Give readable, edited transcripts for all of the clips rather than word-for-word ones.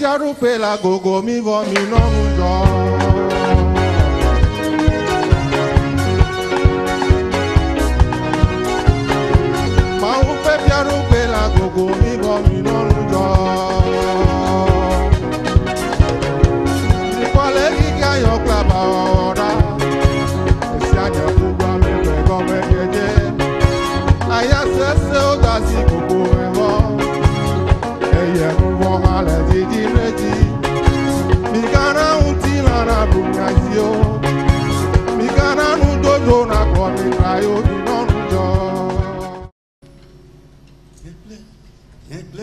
la gogo mi vo mi no ma la gogo mi vo mi no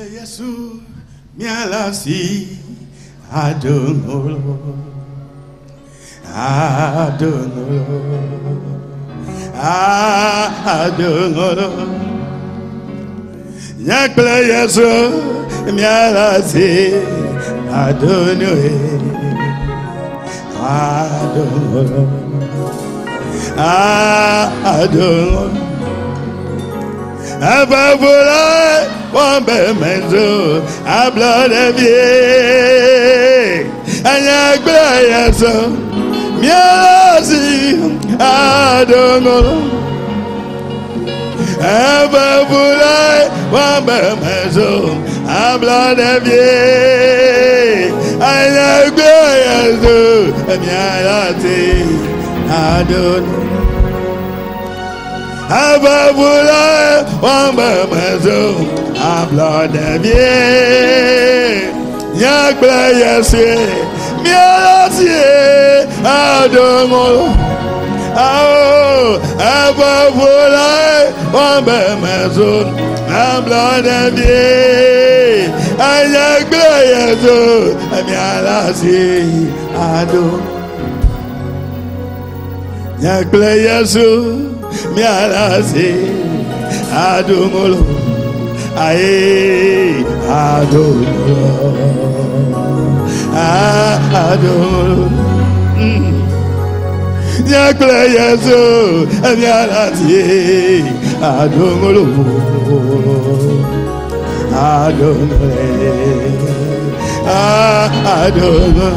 Yesu mialasi adonolo yakle Yesu mialasi adonolo Abavola, one bemenzo, abladevie, anyagbayaso, miasi, adonolo. Abavola, one bemenzo, abladevie, anyagbayaso, miasi, adonolo. Ava vola wamba mazo abla devie yakla yase miasie adomo ao ava vola wamba mazo abla devie yakla yase miasie adomo yakla yase Mialasi adumolo ae adumolo yakla yesu mialasi adumolo adumolo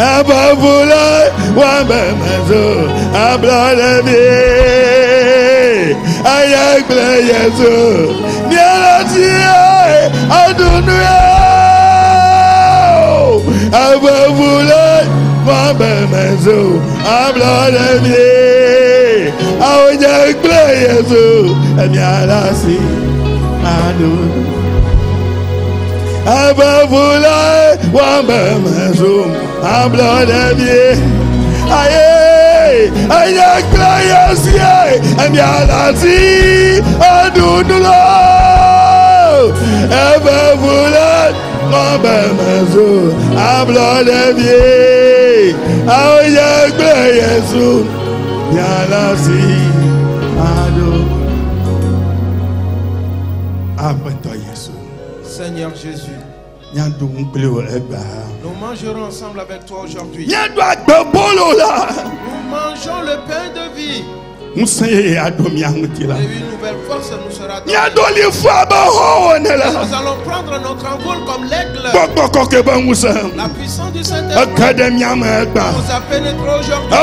Abavola, wambemezo, abladevie, ayakle Yesu, mialatie, adonwe. Abavola, wambemezo, abladevie, ayakle Yesu, mialasi, adonwe. Abavola, wambemezo. Abla de vie, aye, aye, clayas, aye, and yalasi, adunula, ever volat, abamazu, abla de vie, aye, clayasu, yalasi, adu. Après toi, Jésus, Seigneur Jésus. Nous mangerons ensemble avec toi aujourd'hui. Nous mangeons le pain de vie. Et une nouvelle force nous sera donnée. Nous allons prendre notre envol comme l'aigle. La puissance du Saint-Esprit nous a pénétré aujourd'hui.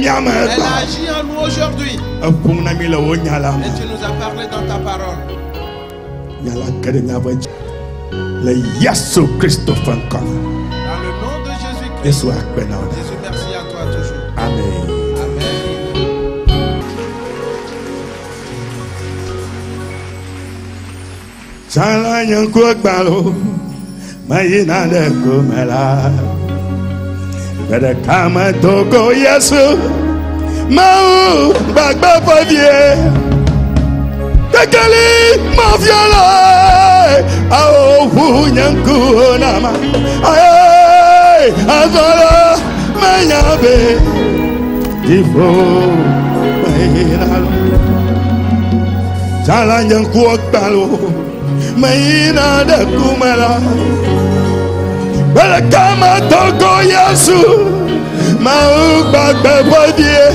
Elle a agi en nous aujourd'hui. Et tu nous as parlé dans ta parole. Le Yesu Christophe encore. Dans le nom de Jésus-Christ. Jésus, merci à toi toujours. Amen. Amen. Salanyan Kokbalo, Mayina de Kumela. Bede Kama Togo Yesu, Maou Bagba Fadier. Tekeli Maviola. Ao hunyanku nama ay azala manyabe divo mainalo jalanyanku otalo maina de kumala balakama togo yesu mau bagbe bodie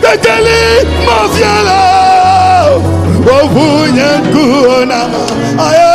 teteli mafiala Ovu nyangu nama, aye,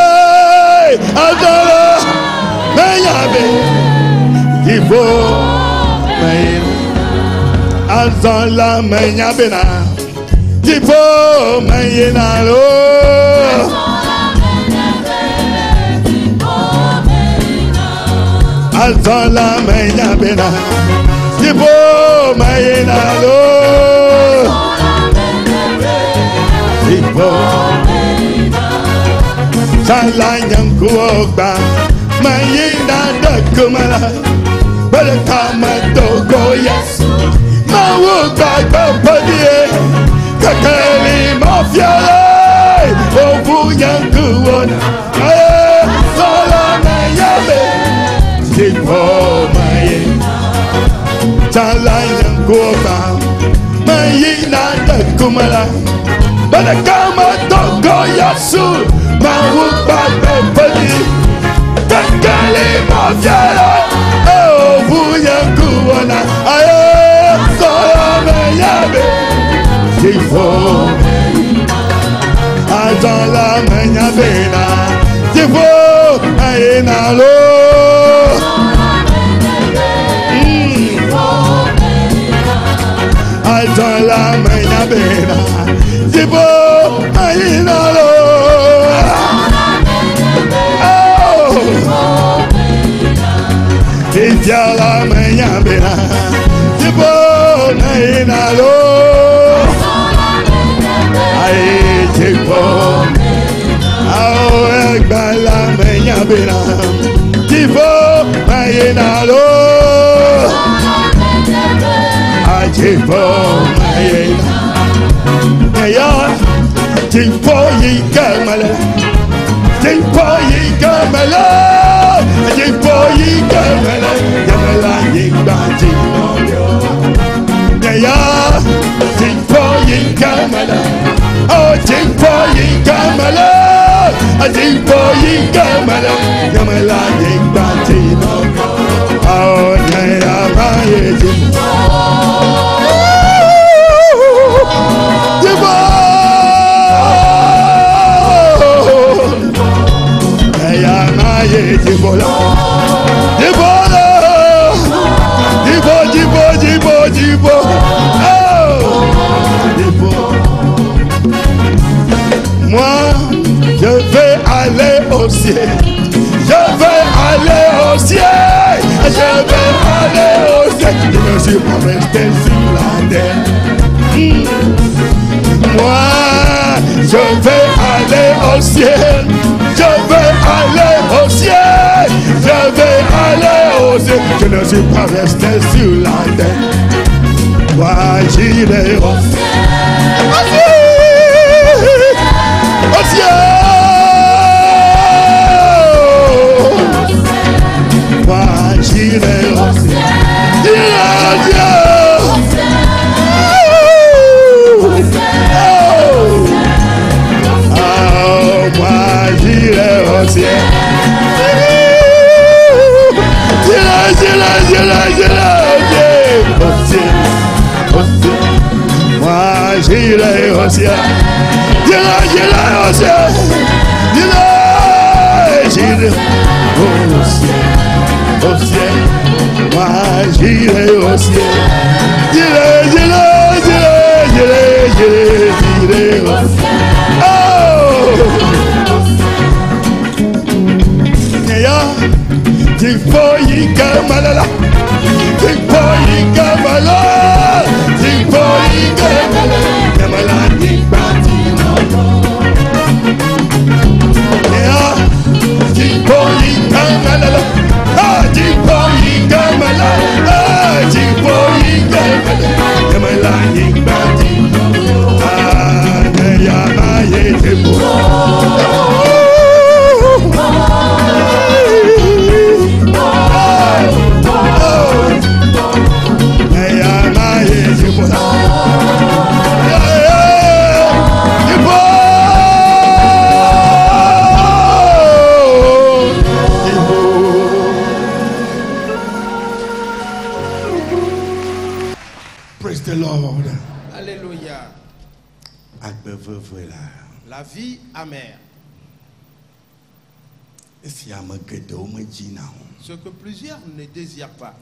Ce que plusieurs ne désirent pas.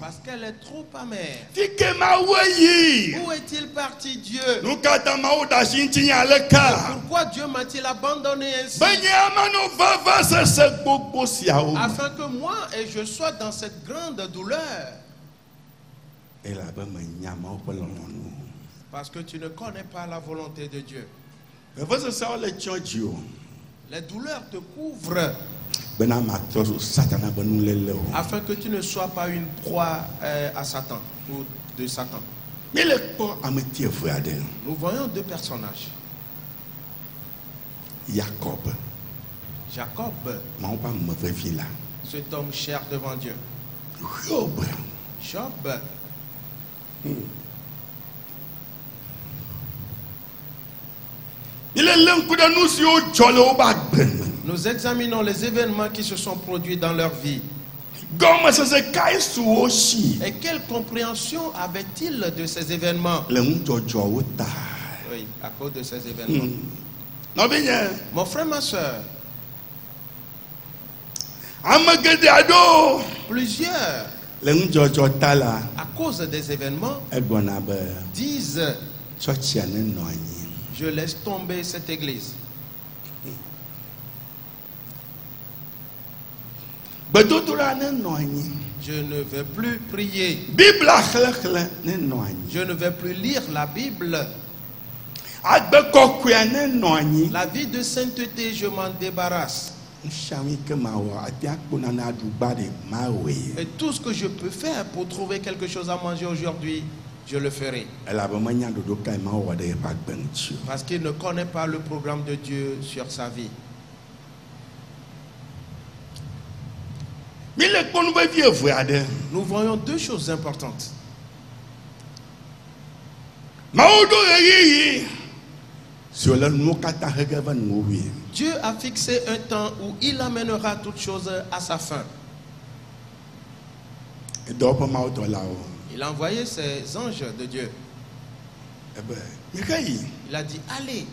Parce qu'elle est trop amère. Où est-il parti Dieu? Pourquoi Dieu m'a-t-il abandonné ainsi? Afin que moi et je sois dans cette grande douleur. Parce que tu ne connais pas la volonté de Dieu. Les douleurs te couvrent. Afin que tu ne sois pas une proie à Satan ou de Satan. Nous voyons deux personnages. Jacob. Cet homme cher devant Dieu. Job. Nous examinons les événements qui se sont produits dans leur vie. Et quelle compréhension avait-il de ces événements? Oui, à cause de ces événements. Mon frère, ma soeur, plusieurs, à cause des événements, disent: je laisse tomber cette église. Je ne vais plus prier. Je ne vais plus lire la Bible. La vie de sainteté, je m'en débarrasse. Et tout ce que je peux faire pour trouver quelque chose à manger aujourd'hui, je le ferai. Parce qu'il ne connaît pas le programme de Dieu sur sa vie. Nous voyons deux choses importantes. Dieu a fixé un temps où il amènera toutes choses à sa fin. Il a envoyé ses anges de Dieu. Il a dit: allez,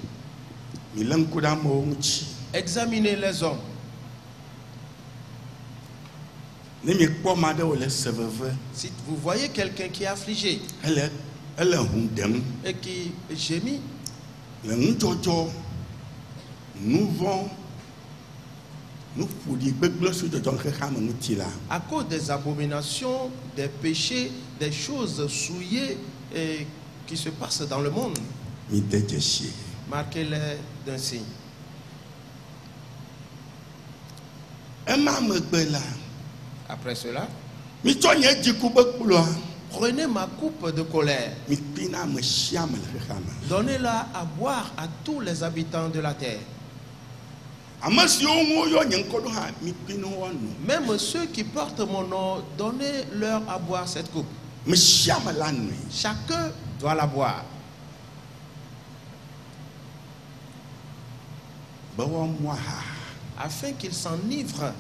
examinez les hommes. Si vous voyez quelqu'un qui est affligé et qui gémit, à cause des abominations, des péchés, des choses souillées et qui se passent dans le monde, marquez-les d'un signe. Après cela, prenez ma coupe de colère, donnez-la à boire à tous les habitants de la terre. Même ceux qui portent mon nom, donnez-leur à boire cette coupe. Chacun doit la boire. Afin qu'ils s'enivrent.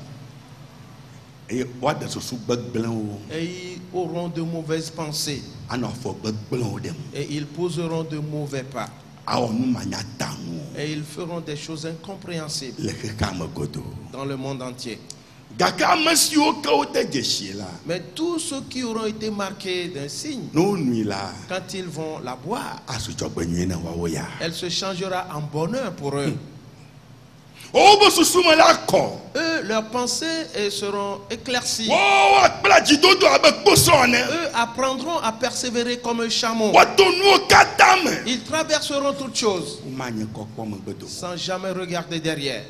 Et ils auront de mauvaises pensées. Et ils poseront de mauvais pas. Et ils feront des choses incompréhensibles dans le monde entier. Mais tous ceux qui auront été marqués d'un signe, quand ils vont la boire, elle se changera en bonheur pour eux. Eux, leurs pensées seront éclaircies. Eux apprendront à persévérer comme un chameau. Ils traverseront toutes choses sans jamais regarder derrière.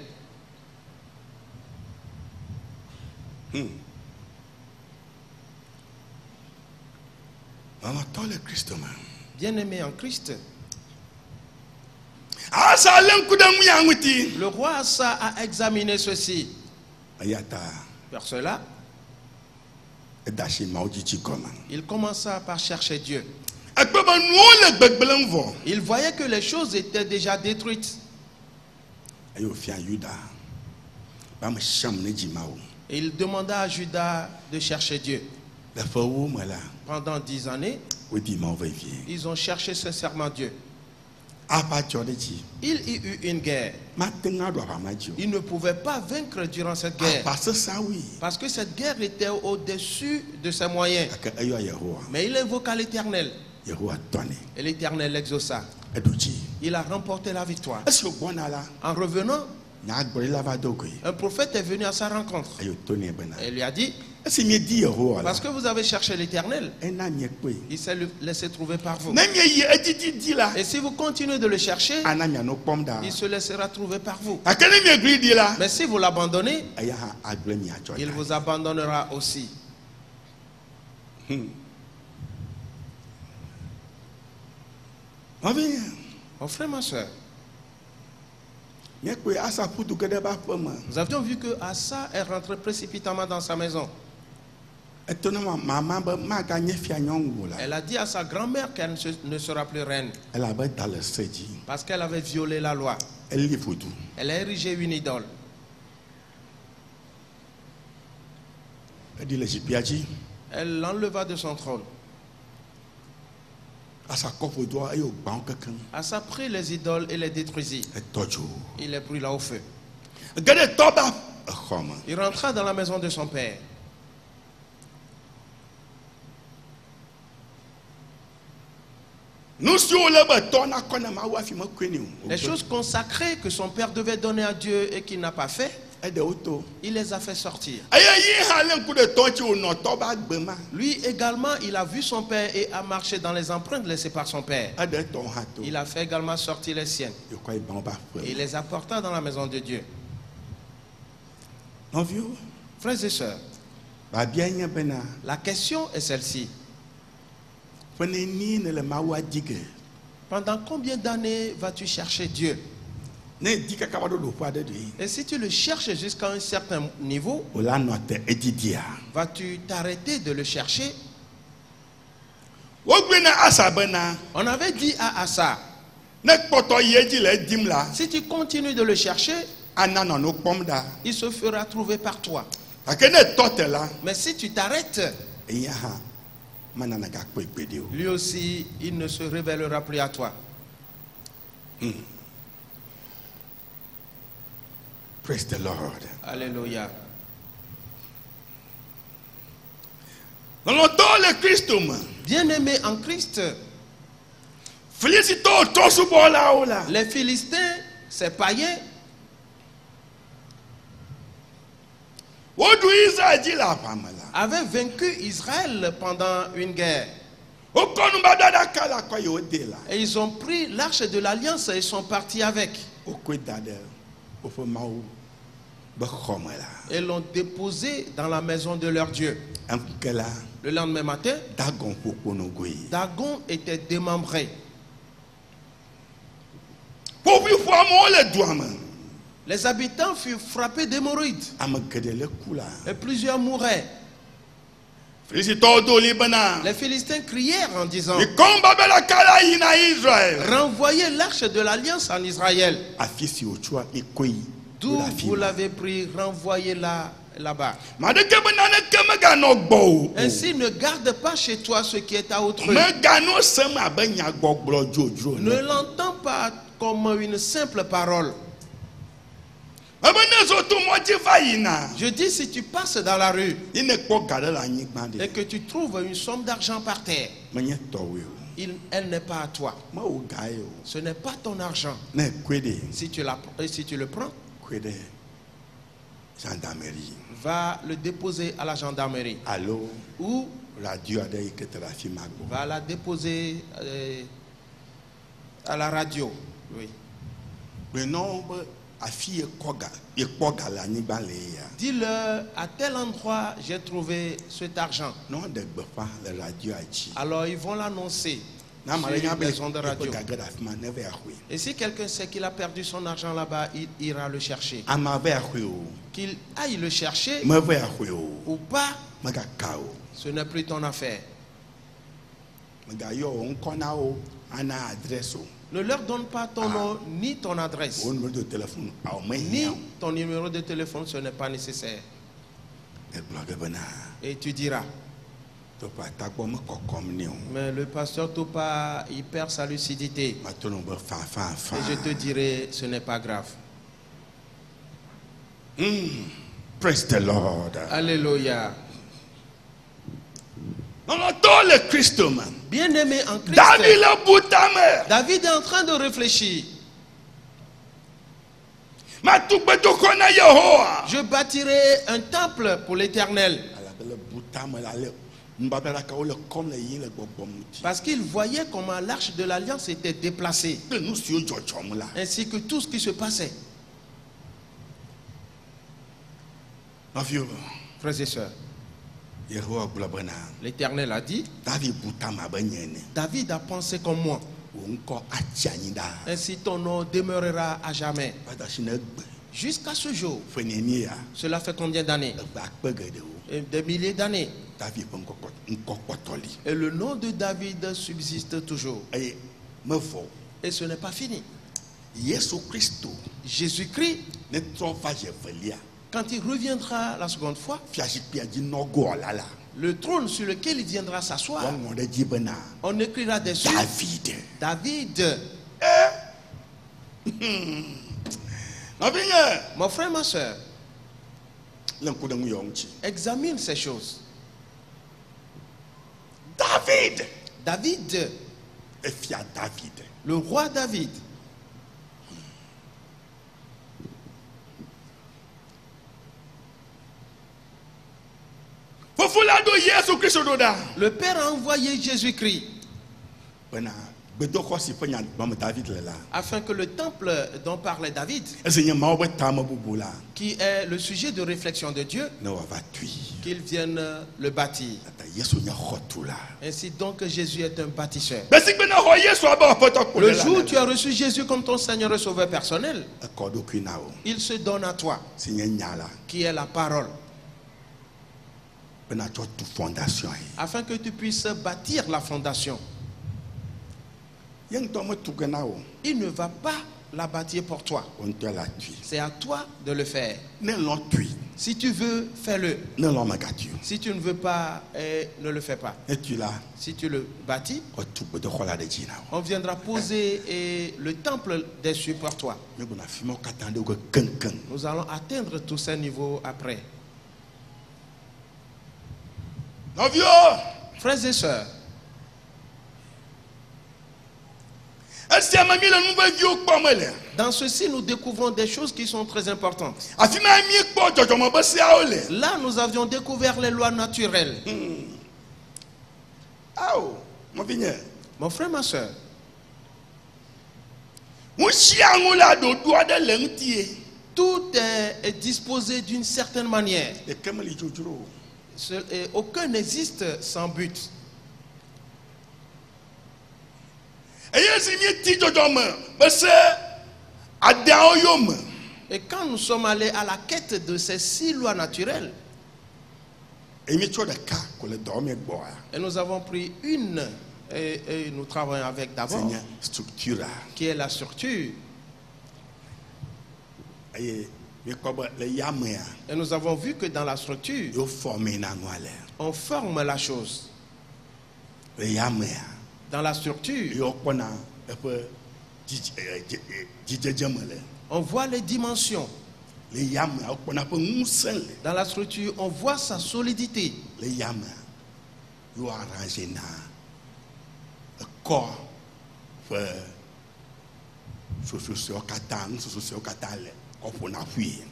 Bien-aimés en Christ, le roi Asa a examiné ceci. Par cela, il commença par chercher Dieu. Il voyait que les choses étaient déjà détruites. Il demanda à Juda de chercher Dieu. Pendant 10 années, ils ont cherché sincèrement Dieu. Il y eut une guerre. Il ne pouvait pas vaincre durant cette guerre. Parce que cette guerre était au-dessus de ses moyens. Mais il invoqua l'Éternel. Et l'Éternel l'exauça. Il a remporté la victoire. En revenant, un prophète est venu à sa rencontre. Et lui a dit: parce que vous avez cherché l'Éternel, il s'est laissé trouver par vous. Et si vous continuez de le chercher, il se laissera trouver par vous. Mais si vous l'abandonnez, il vous abandonnera aussi. Mon frère, ma soeur, nous avions vu que Asa est rentré précipitamment dans sa maison. Elle a dit à sa grand-mère qu'elle ne sera plus reine parce qu'elle avait violé la loi. Elle a érigé une idole. Elle l'enleva de son trône. Asa prit les idoles et les détruisit. Il les brûla au feu. Il rentra dans la maison de son père. Les choses consacrées que son père devait donner à Dieu et qu'il n'a pas fait, il les a fait sortir. Lui également, il a vu son père et a marché dans les empreintes laissées par son père. Il a fait également sortir les siennes. Il les apporta dans la maison de Dieu. Frères et sœurs, la question est celle-ci: pendant combien d'années vas-tu chercher Dieu? Et si tu le cherches jusqu'à un certain niveau, vas-tu t'arrêter de le chercher? On avait dit à Asa: si tu continues de le chercher, il se fera trouver par toi. Mais si tu t'arrêtes, lui aussi, il ne se révélera plus à toi. Praise the Lord. Alléluia. Bien-aimé en Christ, les Philistins, ces païens, avaient vaincu Israël pendant une guerre. Et ils ont pris l'arche de l'alliance et sont partis avec. Et l'ont déposé dans la maison de leur Dieu. Le lendemain matin, Dagon était démembré. Les habitants furent frappés d'hémorroïdes. Et plusieurs mouraient. Les Philistins crièrent en disant: renvoyez l'arche de l'alliance en Israël. D'où vous l'avez pris, renvoyez-la là-bas. Ainsi, ne garde pas chez toi ce qui est à autrui. Ne l'entends pas comme une simple parole. Je dis, si tu passes dans la rue et que tu trouves une somme d'argent par terre, elle n'est pas à toi. Ce n'est pas ton argent. Si tu le prends, va le déposer à la gendarmerie. Ou va la déposer à la radio. Oui. Dis-leur: à tel endroit j'ai trouvé cet argent. Alors ils vont l'annoncer sur une maison de radio. Et si quelqu'un sait qu'il a perdu son argent là-bas, il ira le chercher. Qu'il aille le chercher ou pas, ce n'est plus ton affaire. Ne leur donne pas ton nom, ni ton adresse, ni ton numéro de téléphone, ce n'est pas nécessaire. Et tu diras: Mais le pasteur Topa, il perd sa lucidité. Et je te dirai, ce n'est pas grave. Praise the Lord. Alléluia. Bien-aimé en Christ. David est en train de réfléchir. Je bâtirai un temple pour l'Éternel. Parce qu'il voyait comment l'arche de l'alliance était déplacée, ainsi que tout ce qui se passait. Frères et sœurs, l'Éternel a dit, David a pensé comme moi. Ainsi ton nom demeurera à jamais. Jusqu'à ce jour. Cela fait combien d'années? Des milliers d'années. Et le nom de David subsiste toujours. Et ce n'est pas fini. Jésus-Christ, quand il reviendra la seconde fois, le trône sur lequel il viendra s'asseoir, on écrira dessus David. Mon frère, ma soeur, examine ces choses. David. Le roi David. Le Père a envoyé Jésus-Christ afin que le temple dont parlait David, qui est le sujet de réflexion de Dieu, qu'il vienne le bâtir. Ainsi donc Jésus est un bâtisseur. Le jour où tu as reçu Jésus comme ton Seigneur et Sauveur personnel, il se donne à toi, qui est la parole, afin que tu puisses bâtir la fondation. Il ne va pas la bâtir pour toi. C'est à toi de le faire. Si tu veux, fais-le. Si tu ne veux pas, ne le fais pas. Si tu le bâtis, on viendra poser le temple dessus pour toi. Nous allons atteindre tous ces niveaux après. Frères et sœurs, dans ceci, nous découvrons des choses qui sont très importantes. Là, nous avions découvert les lois naturelles. Mon frère, ma soeur, tout est disposé d'une certaine manière. Aucun n'existe sans but. Et quand nous sommes allés à la quête de ces 6 lois naturelles, et nous avons pris une, et nous travaillons avec d'abord, qui est la structure. Et nous avons vu que dans la structure, on forme la chose. Dans la structure, on voit les dimensions. Dans la structure, on voit sa solidité.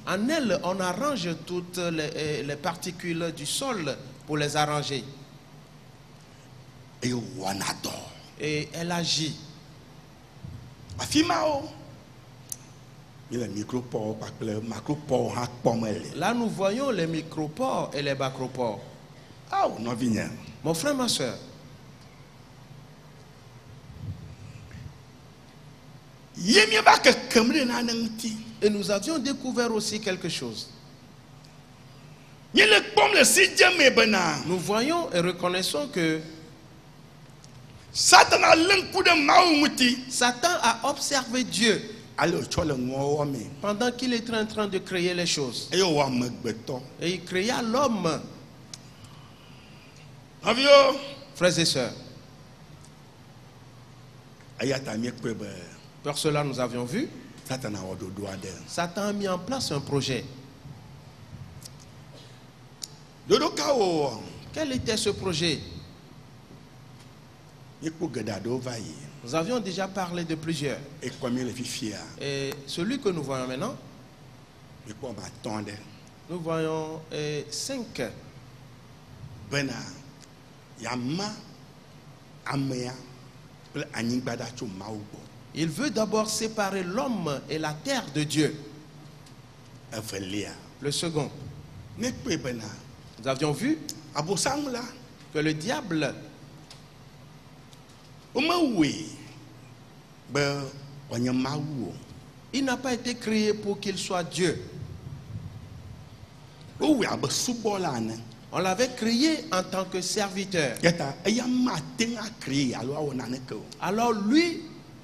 En elle, on arrange toutes les particules du sol pour les arranger. Et elle agit. Là, nous voyons les micropores et les macropores. Mon frère, ma soeur, et nous avions découvert aussi quelque chose. Nous voyons et reconnaissons que Satan a observé Dieu pendant qu'il était en train de créer les choses. Et il créa l'homme. Frères et sœurs, pour cela nous avions vu, Satan a mis en place un projet. Quel était ce projet? Nous avions déjà parlé de plusieurs. Et celui que nous voyons maintenant, nous voyons 5. Il veut d'abord séparer l'homme et la terre de Dieu. Le second, nous avions vu que le diable, il n'a pas été créé pour qu'il soit Dieu. On l'avait créé en tant que serviteur. Alors lui,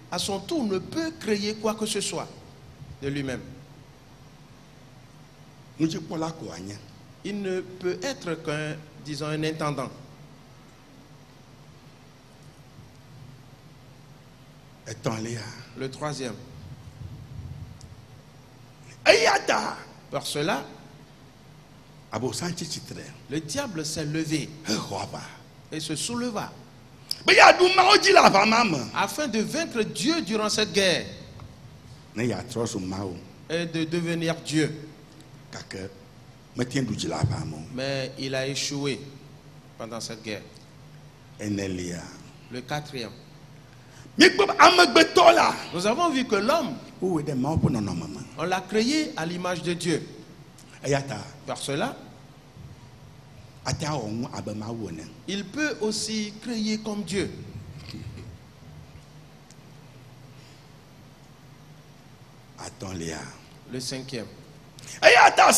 à son tour, ne peut créer quoi que ce soit de lui-même. Il ne peut être qu'un, disons, un intendant. Le troisième. Par cela, le diable s'est levé et se souleva afin de vaincre Dieu durant cette guerre et de devenir Dieu. Mais il a échoué pendant cette guerre. Le quatrième. Nous avons vu que l'homme, on l'a créé à l'image de Dieu. Par cela, il peut aussi créer comme Dieu. Le cinquième. Par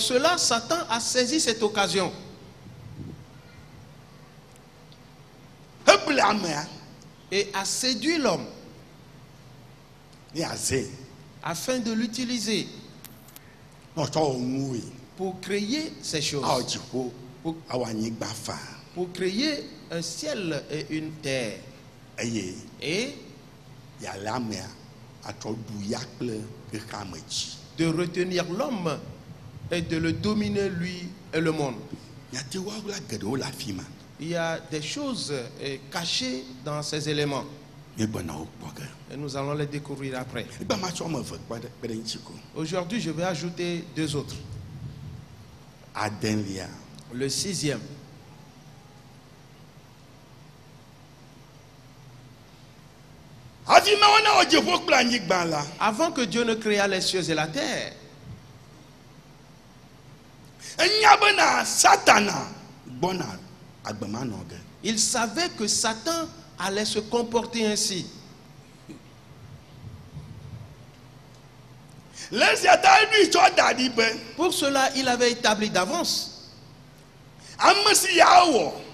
cela, Satan a saisi cette occasion. Et a séduit l'homme afin de l'utiliser pour créer ces choses, pour créer un ciel et une terre. Et de retenir l'homme et de le dominer, lui et le monde. Il y a des choses cachées dans ces éléments. Et nous allons les découvrir après. Aujourd'hui, je vais ajouter 2 autres. Le 6e. Avant que Dieu ne créât les cieux et la terre, il savait que Satan allait se comporter ainsi. Pour cela, il avait établi d'avance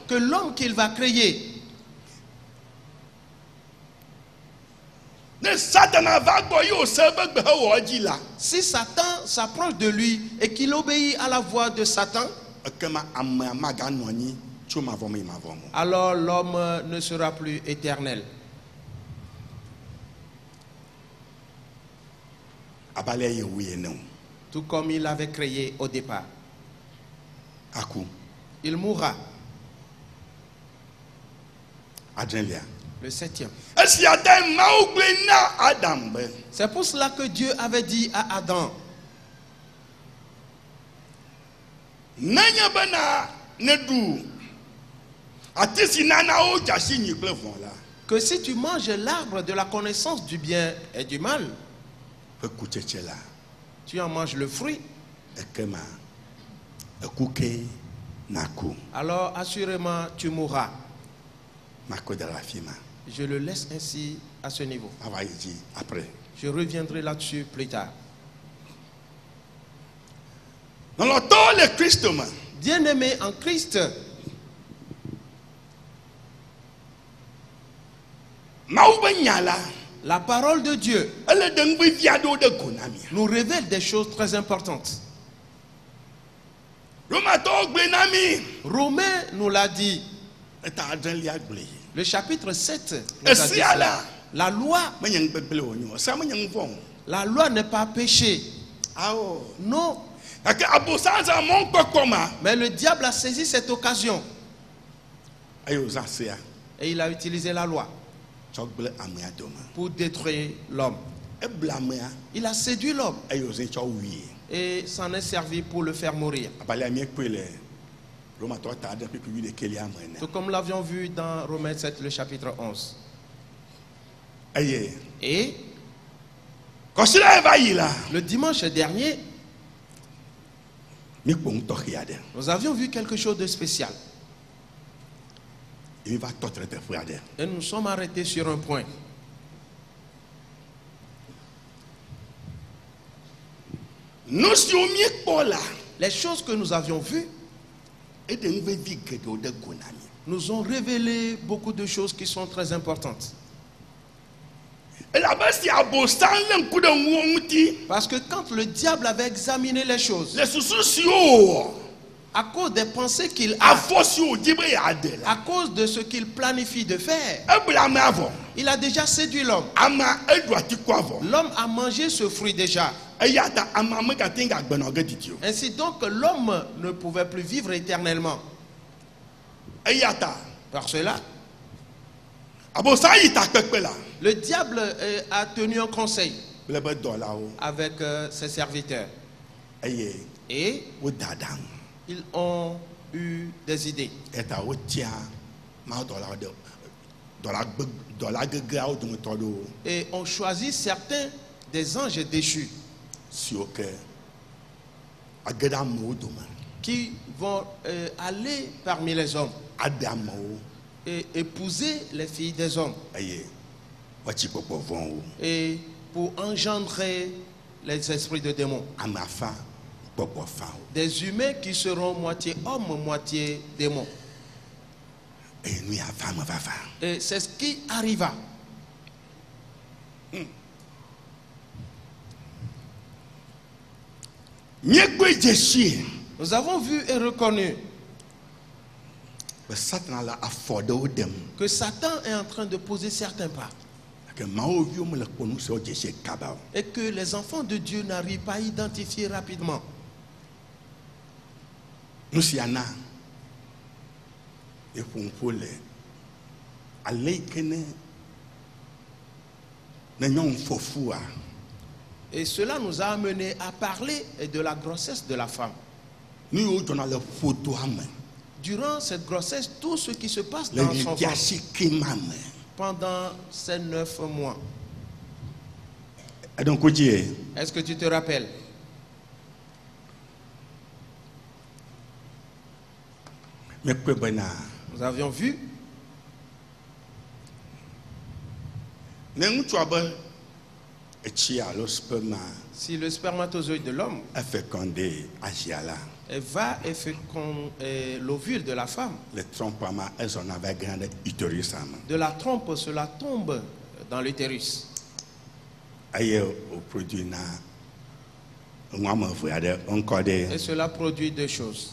que l'homme qu'il va créer, si Satan s'approche de lui et qu'il obéit à la voix de Satan, alors l'homme ne sera plus éternel. Tout comme il l'avait créé au départ. Il mourra. Le 7e. C'est pour cela que Dieu avait dit à Adam, que si tu manges l'arbre de la connaissance du bien et du mal, tu en manges le fruit, alors assurément tu mourras. Je le laisse ainsi à ce niveau. Je reviendrai là-dessus plus tard. Bien-aimé en Christ, la parole de Dieu nous révèle des choses très importantes. Romains nous l'a dit. Le chapitre 7. La loi. La loi n'est pas péché. Non. Mais le diable a saisi cette occasion. Et il a utilisé la loi pour détruire l'homme. Il a séduit l'homme. Et s'en est servi pour le faire mourir. Tout comme l'avions vu dans Romains 7, le chapitre 11. Et le dimanche dernier, nous avions vu quelque chose de spécial. Et nous sommes arrêtés sur un point. Les choses que nous avions vues nous ont révélé beaucoup de choses qui sont très importantes. Parce que quand le diable avait examiné les choses, à cause des pensées qu'il a, à cause de ce qu'il planifie de faire, il a déjà séduit l'homme. L'homme a mangé ce fruit déjà. Ainsi donc, l'homme ne pouvait plus vivre éternellement. Par cela, le diable a tenu un conseil avec ses serviteurs. Et ils ont eu des idées. Et ont choisi certains des anges déchus qui vont aller parmi les hommes et épouser les filles des hommes et pour engendrer les esprits de démons, des humains qui seront moitié hommes, moitié démons. Et c'est ce qui arriva. Nous avons vu et reconnu que Satan est en train de poser certains pas et que les enfants de Dieu n'arrivent pas à identifier rapidement. Et cela nous a amené à parler de la grossesse de la femme. Durant cette grossesse, tout ce qui se passe dans son ventre pendant ces 9 mois. Est-ce que tu te rappelles? Nous avions vu si le spermatozoïde de l'homme va et féconder l'ovule de la femme, de la trompe cela tombe dans l'utérus. Et cela produit deux choses.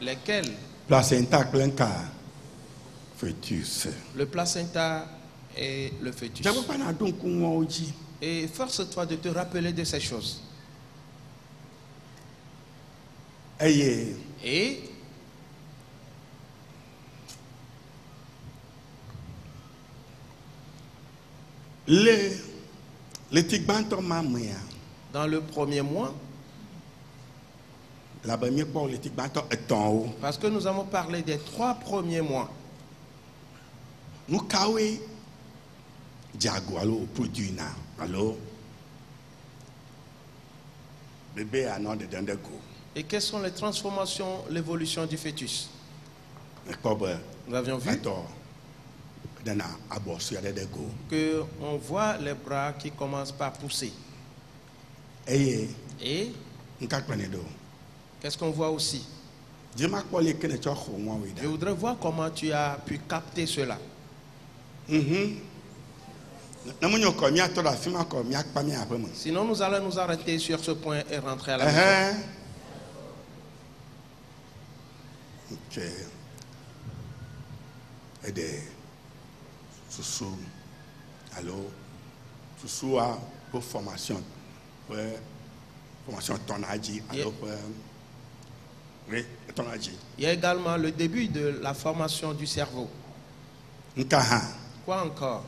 Lesquelles? Placenta clinca. Fœtus. Le placenta et le fœtus. Et force-toi de te rappeler de ces choses. Et dans le premier mois, parce que nous avons parlé des 3 premiers mois. Et quelles sont les transformations, l'évolution du fœtus? Nous avions vu que on voit les bras qui commencent par pousser. Et qu'est-ce qu'on voit aussi? Je voudrais voir comment tu as pu capter cela. Sinon, nous allons nous arrêter sur ce point et rentrer à la maison. Il y a également le début de la formation du cerveau. Quoi encore?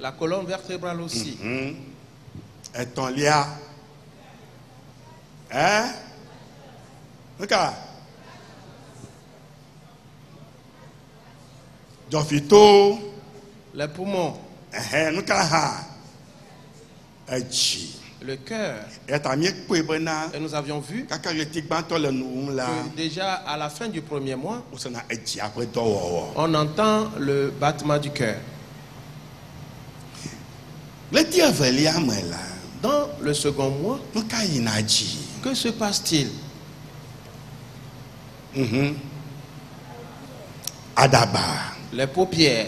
La colonne vertébrale aussi. Les poumons. Le cœur. Et nous avions vu que déjà à la fin du premier mois, on entend le battement du cœur. Dans le second mois, que se passe-t-il? Les paupières.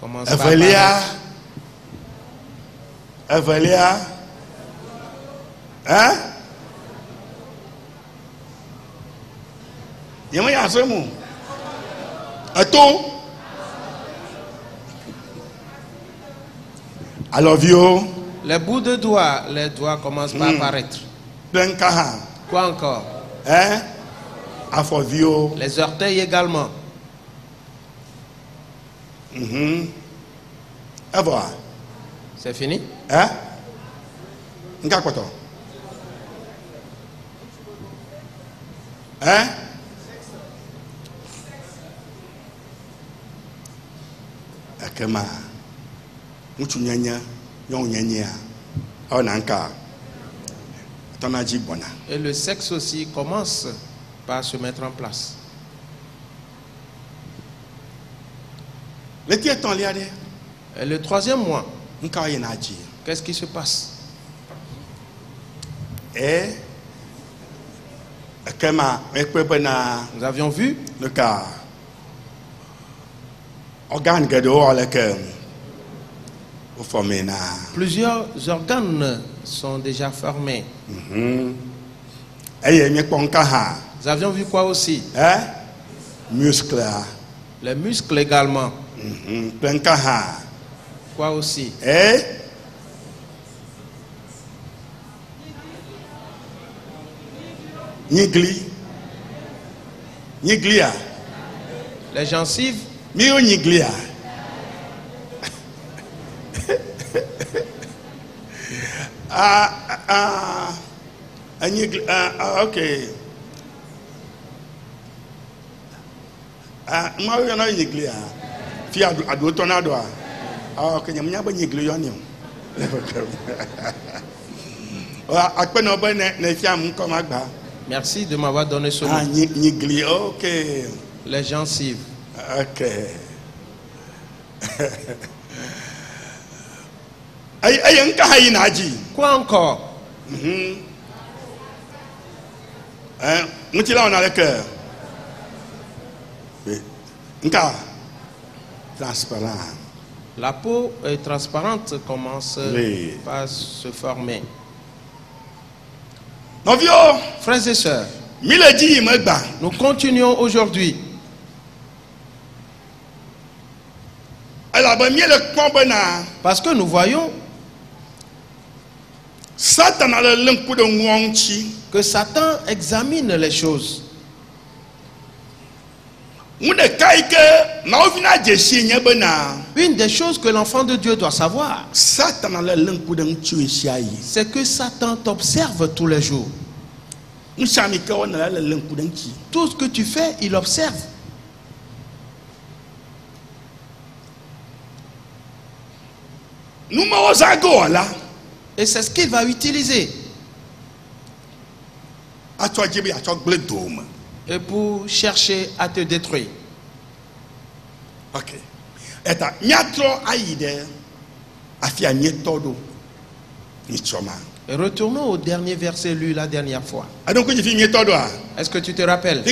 Commence par les bouts de doigts, les doigts commencent par apparaître. Quoi encore? Les orteils également. C'est fini? Et le sexe aussi commence par se mettre en place. Et le troisième mois, qu'est-ce qui se passe? Nous avions vu le cas. Plusieurs organes sont déjà formés. Nous avions vu quoi aussi? Muscles. Les muscles également. Quoi aussi? Les gencives. Merci de m'avoir donné ce nom. Les gencives. Quoi encore? On a le cœur. La peau est transparente, commence à se former. Frères et sœurs, nous continuons aujourd'hui. Parce que nous voyons que Satan examine les choses. Une des choses que l'enfant de Dieu doit savoir, c'est que Satan t'observe tous les jours. Tout ce que tu fais, il observe. Et c'est ce qu'il va utiliser. Et pour chercher à te détruire. Eta nyatro aide afia nyetodo nichoma. Retournons au dernier verset lu la dernière fois. Est-ce que tu te rappelles?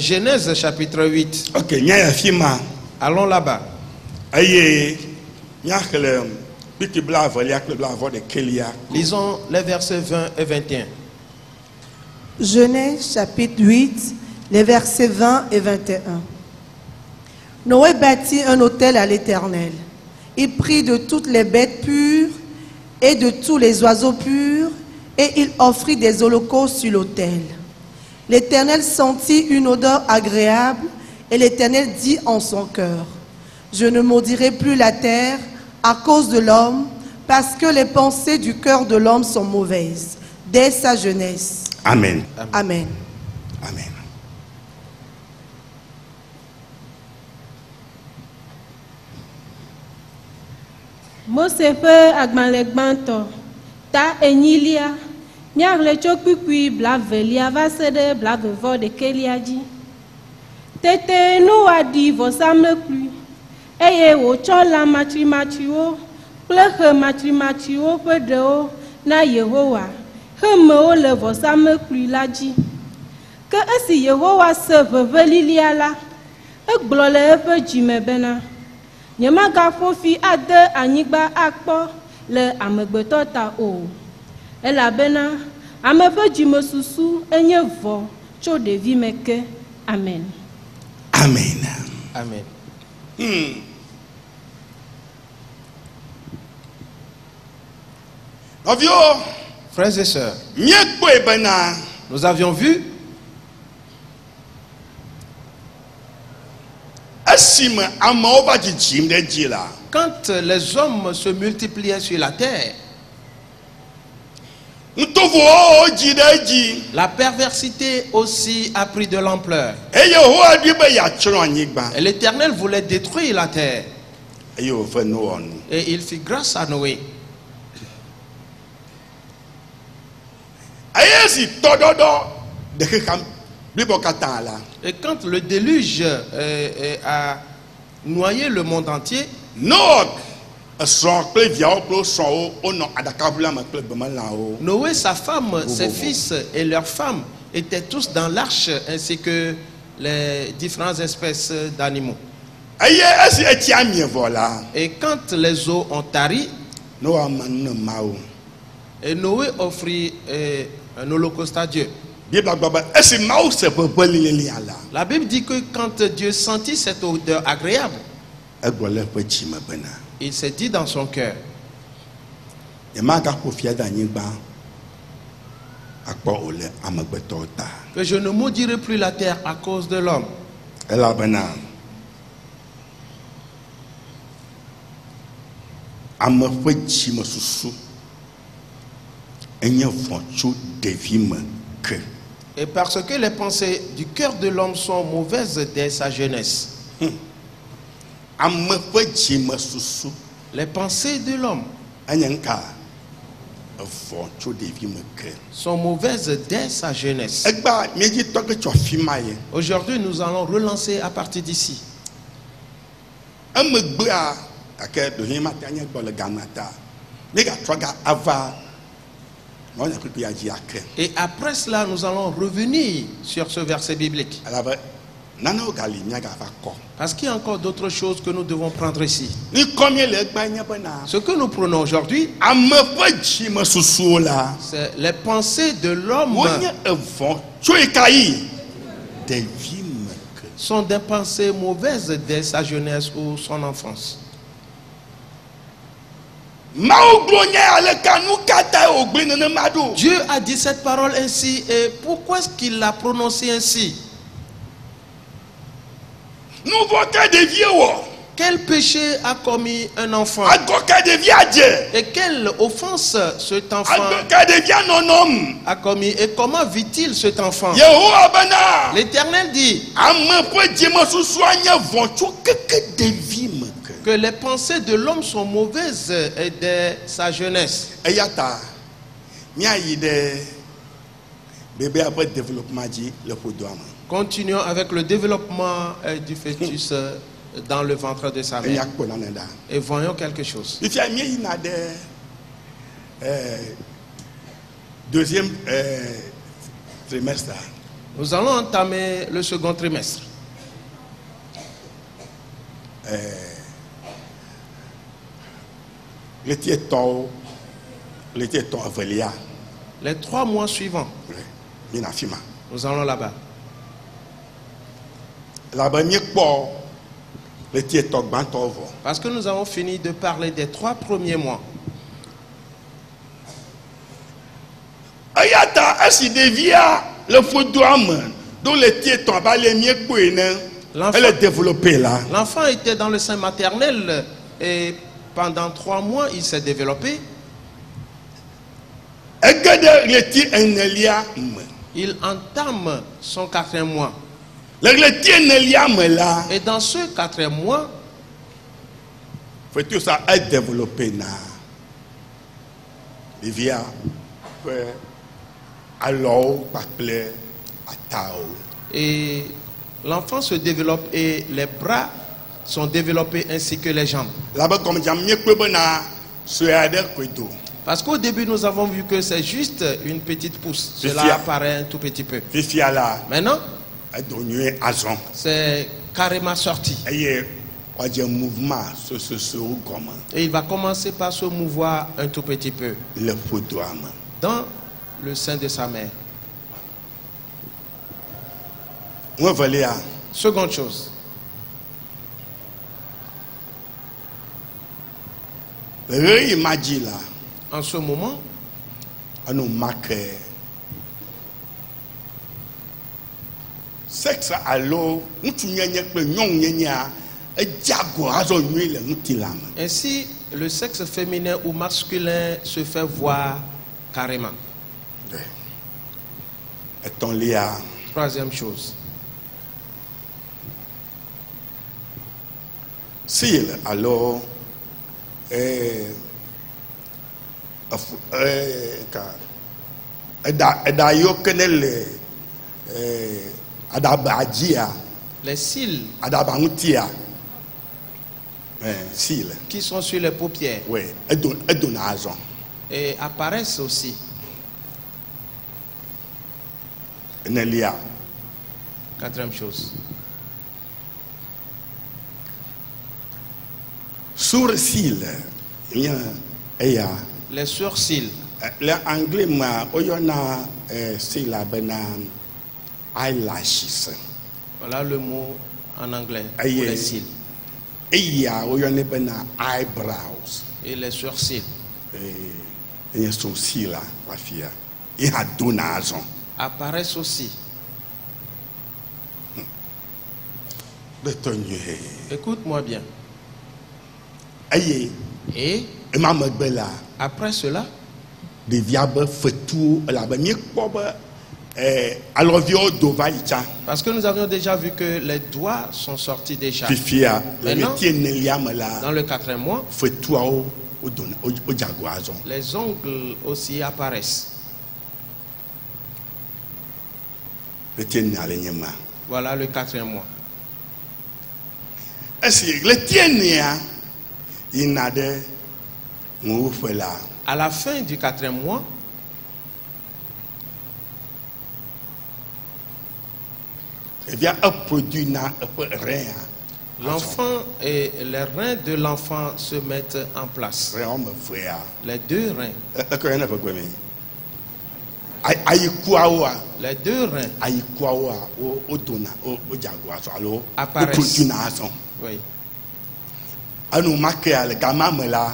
Genèse chapitre 8. Ok, allons là-bas. Lisons les versets 20 et 21. Genèse chapitre 8, les versets 20 et 21. Noé bâtit un autel à l'Éternel. Il prit de toutes les bêtes pures et de tous les oiseaux purs, et il offrit des holocaustes sur l'autel. L'Éternel sentit une odeur agréable, et l'Éternel dit en son cœur, « Je ne maudirai plus la terre à cause de l'homme, parce que les pensées du cœur de l'homme sont mauvaises, dès sa jeunesse. » Amen. Amen. Amen. Mosefe agbalekbanto ta enyilia miagle chokpikpi blavelia vasede blavevo de keliaji tete no adi vosamleklu eye wo chola matrimachiwo plehe matrimachiwo pedeo na Yehowa hemeo le vosamleklu laji ke esi Yehowa se vevelilia la egblɔ le eƒe dzime bena Nyemaga fofi ade anyigba akpɔ le amegbetɔ ta o. Elabena ame ƒe dzime susu enye vɔ tso ɖevi me ke. Amen. Amen. Amen. Frères et sœurs, nous avions vu quand les hommes se multipliaient sur la terre, la perversité aussi a pris de l'ampleur. Et l'Éternel voulait détruire la terre. Et il fit grâce à Noé. Et quand le déluge a noyé le monde entier, Noé, sa femme, ses fils et leurs femmes étaient tous dans l'arche ainsi que les différentes espèces d'animaux. Et quand les eaux ont tari, Noé offrit un holocauste à Dieu. La Bible dit que quand Dieu sentit cette odeur agréable, il s'est dit dans son cœur, que je ne maudirai plus la terre à cause de l'homme. Et parce que les pensées du cœur de l'homme sont mauvaises dès sa jeunesse. Les pensées de l'homme sont mauvaises dès sa jeunesse. Aujourd'hui, nous allons relancer à partir d'ici. Et après cela, nous allons revenir sur ce verset biblique. Parce qu'il y a encore d'autres choses que nous devons prendre ici. Ce que nous prenons aujourd'hui, c'est les pensées de l'homme. Sont des pensées mauvaises dès sa jeunesse ou son enfance. Dieu a dit cette parole ainsi, et pourquoi est-ce qu'il l'a prononcée ainsi? Quel péché a commis un enfant? Et quelle offense cet enfant a commis? Et comment vit-il cet enfant? L'Éternel dit que les pensées de l'homme sont mauvaises dès sa jeunesse. Bébé après développement dit le pouvoir. Continuons avec le développement du fœtus dans le ventre de sa mère. Et voyons quelque chose. Il y a deuxième trimestre. Nous allons entamer le second trimestre. Les 3 mois suivants. Nous allons là-bas. Parce que nous avons fini de parler des 3 premiers mois. L'enfant était dans le sein maternel et pendant 3 mois il s'est développé. Il entame son 4e mois. Et dans ce 4e mois, tout ça est développé. Et l'enfant se développe et les bras sont développés ainsi que les jambes. Parce qu'au début nous avons vu que c'est juste une petite pousse. Cela apparaît un tout petit peu. Maintenant, c'est carrément sorti. Et il va commencer par se mouvoir un tout petit peu. Dans le sein de sa mère. Seconde chose. En ce moment, nous marquons sexe à l'eau. Ainsi, le sexe féminin ou masculin se fait voir carrément. Troisième chose. S'il alors les cils qui sont sur les paupières et apparaissent aussi. Quatrième chose. Sourcils. Les sourcils. Les anglais, on a eyelashes. Voilà le mot en anglais pour les cils. Eyebrows. Et les sourcils. Et les sourcils là, la fille. Il a donné raison. Apparaissent aussi. Écoute-moi bien. Et après cela, parce que nous avions déjà vu que les doigts sont sortis déjà. Maintenant, dans le 4e mois, les ongles aussi apparaissent. Voilà le 4e mois. À la fin du 4e mois, l'enfant et les reins de l'enfant se mettent en place. Les 2 reins. Les 2 reins apparaissent. Oui.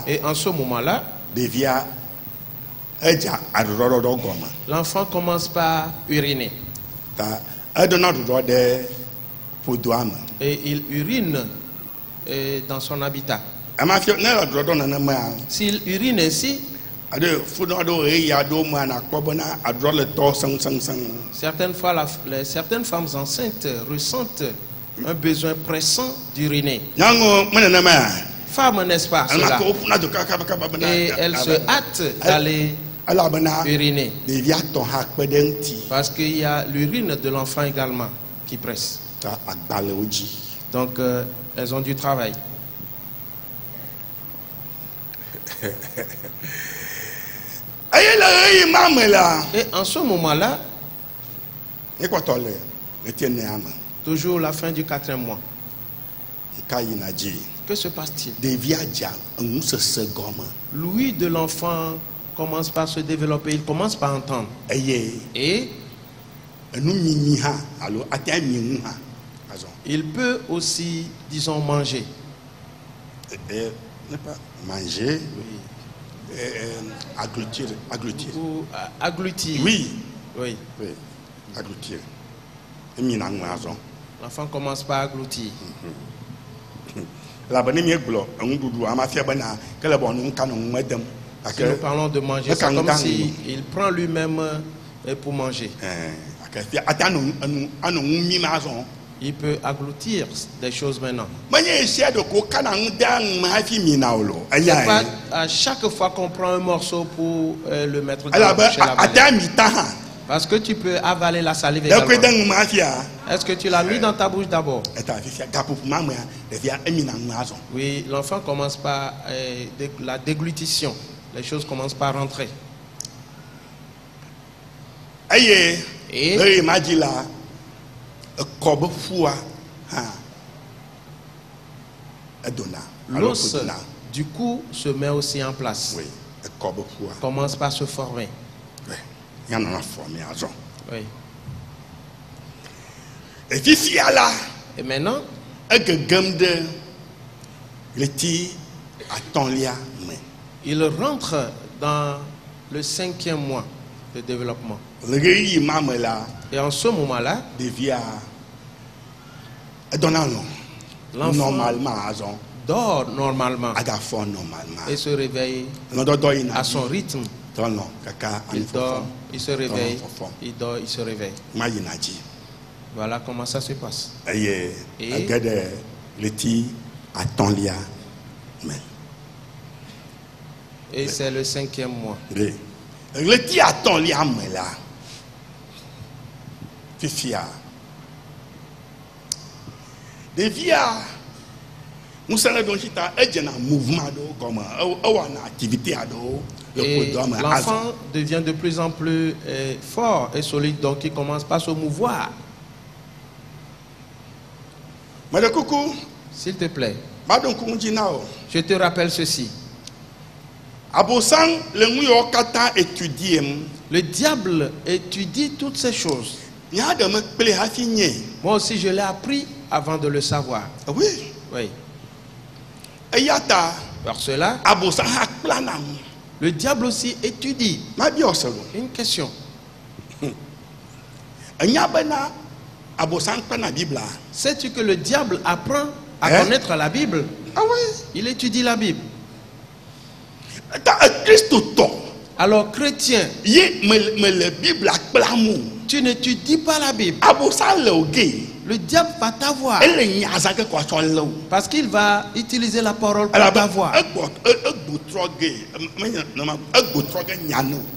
Et en ce moment-là, l'enfant commence par uriner. Et il urine dans son habitat. S'il urine ainsi, certaines femmes enceintes ressentent un besoin pressant d'uriner. Femme, n'est-ce pas? Et elle se hâte d'aller uriner. Parce qu'il y a l'urine de l'enfant également qui presse. Donc, elles ont du travail. Et en ce moment-là, toujours la fin du 4e mois. Que se passe-t-il? L'ouïe de l'enfant commence par se développer, il commence par entendre. Et il peut aussi, disons, manger. Manger, oui. Aglutir. Ou, aglutir. Oui. Oui. Oui. Aglutir. L'enfant commence par aglutir. Si nous parlons de manger, c'est comme si il prend lui-même pour manger. Il peut engloutir des choses maintenant. C'est pas à chaque fois qu'on prend un morceau pour le mettre dans la bouche. Parce que tu peux avaler la salive également. Est-ce que tu l'as mis dans ta bouche d'abord? Oui, l'enfant commence par la déglutition. Les choses commencent par rentrer. Et l'os du cou se met aussi en place. Oui. Commence par se former. Il y en a formé à Jean. Oui. Et puis, si elle a. Et maintenant, il rentre dans le 5e mois de développement. Et en ce moment-là, l'enfant dort normalement et se réveille à son rythme. Il dort, il se réveille, il dort, il se réveille. Voilà comment ça se passe. Et c'est le 5e mois. Et l'enfant devient de plus en plus fort et solide, donc il commence par se mouvoir. S'il te plaît, je te rappelle ceci. Le diable étudie toutes ces choses. Moi aussi, je l'ai appris avant de le savoir. Oui. Oui. Par cela, le diable aussi étudie. Une question. Sais-tu que le diable apprend à connaître la Bible? Ah oui. Il étudie la Bible. Alors, chrétien, tu n'étudies pas la Bible. Le diable va t'avoir. Parce qu'il va utiliser la parole pour t'avoir.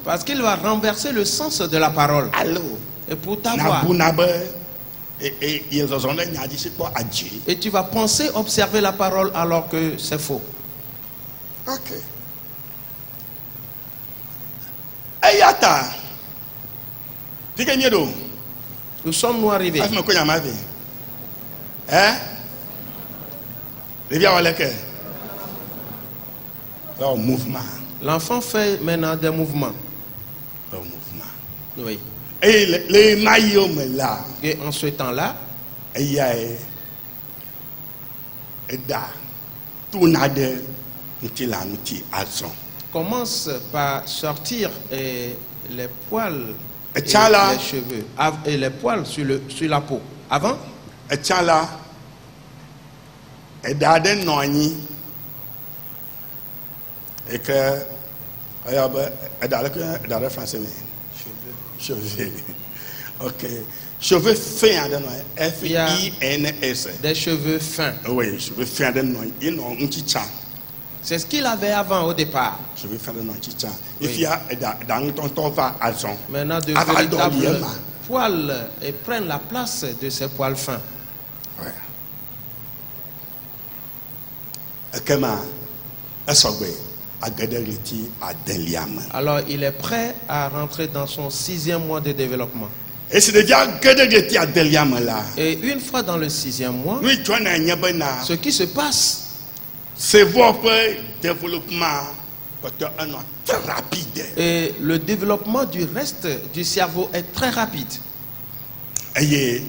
Parce qu'il va renverser le sens de la parole. Et pour t'avoir. Et tu vas penser observer la parole alors que c'est faux. Ok. Ayata. Nous sommes nous arrivés. Hein? L'enfant fait maintenant des mouvements. Oui. Et en ce temps-là, commence par sortir les poils. Et les cheveux et les poils sur la peau. Avant, cheveux. Ok. Cheveux fins. F-I-N-S. Des cheveux fins. Oui, cheveux fins. C'est ce qu'il avait avant au départ. Je vais faire un anticha. Et puis dans ton va à son. Maintenant de véritables poils et prennent la place de ces poils fins. Alors il est prêt à rentrer dans son 6e mois de développement. Et une fois dans le 6e mois, ce qui se passe, c'est votre développement très rapide. Et le développement du reste du cerveau est très rapide. Et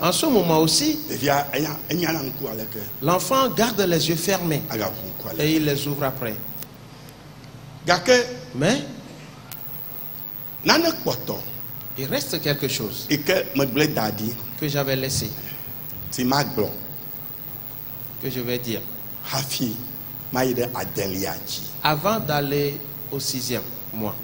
en ce moment aussi, l'enfant garde les yeux fermés et il les ouvre après. Mais il reste quelque chose que j'avais laissé, que je vais dire avant d'aller au 6e mois.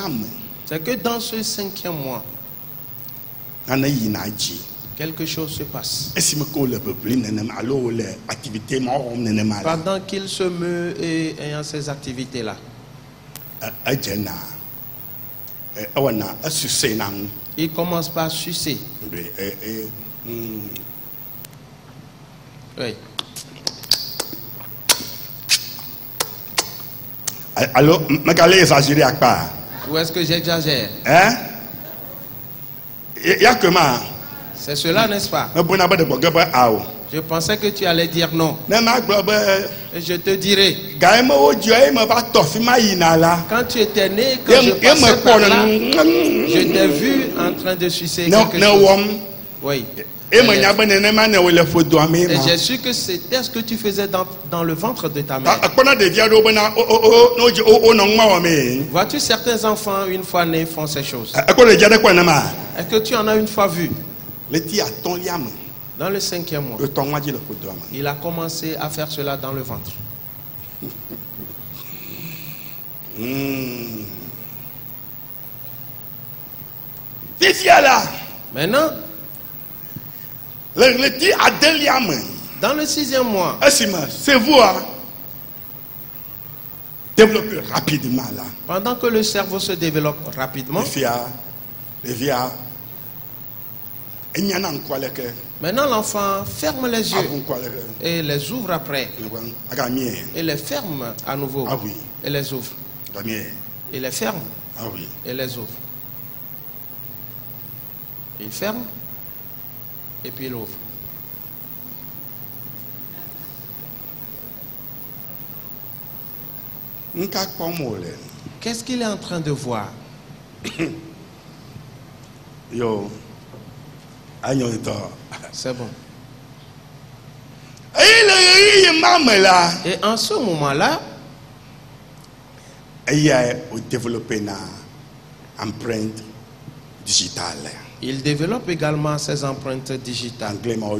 C'est que dans ce 5e mois, quelque chose se passe. Pendant qu'il se meut et ayant ces activités-là, il commence par sucer. Oui. Alors, je vais exagérer à quoi? Où est-ce que j'exagère? Hein? Il y a comment? C'est cela, n'est-ce pas? Je pensais que tu allais dire non. Et je te dirai. Quand tu étais né, quand je passais par là, je t'ai vu en train de sucer quelque chose. Oui. Et j'ai su que c'était ce que tu faisais dans le ventre de ta mère. Vois-tu, certains enfants, une fois nés, font ces choses. Est-ce que tu en as une fois vu? Dans le 5e mois, il a commencé à faire cela dans le ventre. Maintenant, dans le 6e mois, c'est voir développer rapidement là. Pendant que le cerveau se développe rapidement, maintenant l'enfant ferme les yeux et les ouvre après. Et les ferme à nouveau et les ouvre. Il les ferme et les ouvre. Il ferme et puis il ouvre. Qu'est-ce qu'il est en train de voir? C'est bon. Et en ce moment-là, il développe également ses empreintes digitales. Les empreintes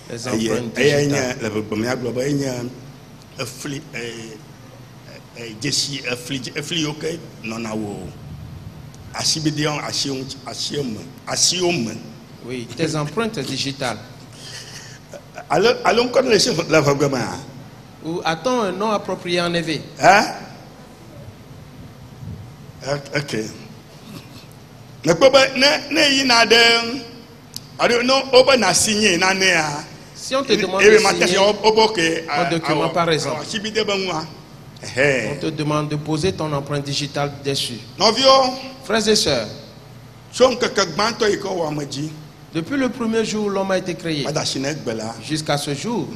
digitales. Oui, tes empreintes digitales. Allons connaître la programme. Ou attends un nom approprié en EV. Hein? Ok. Ne si on te demande de signer un document par exemple, on te demande de poser ton empreinte digitale dessus. Frères et sœurs, depuis le premier jour où l'homme a été créé jusqu'à ce jour,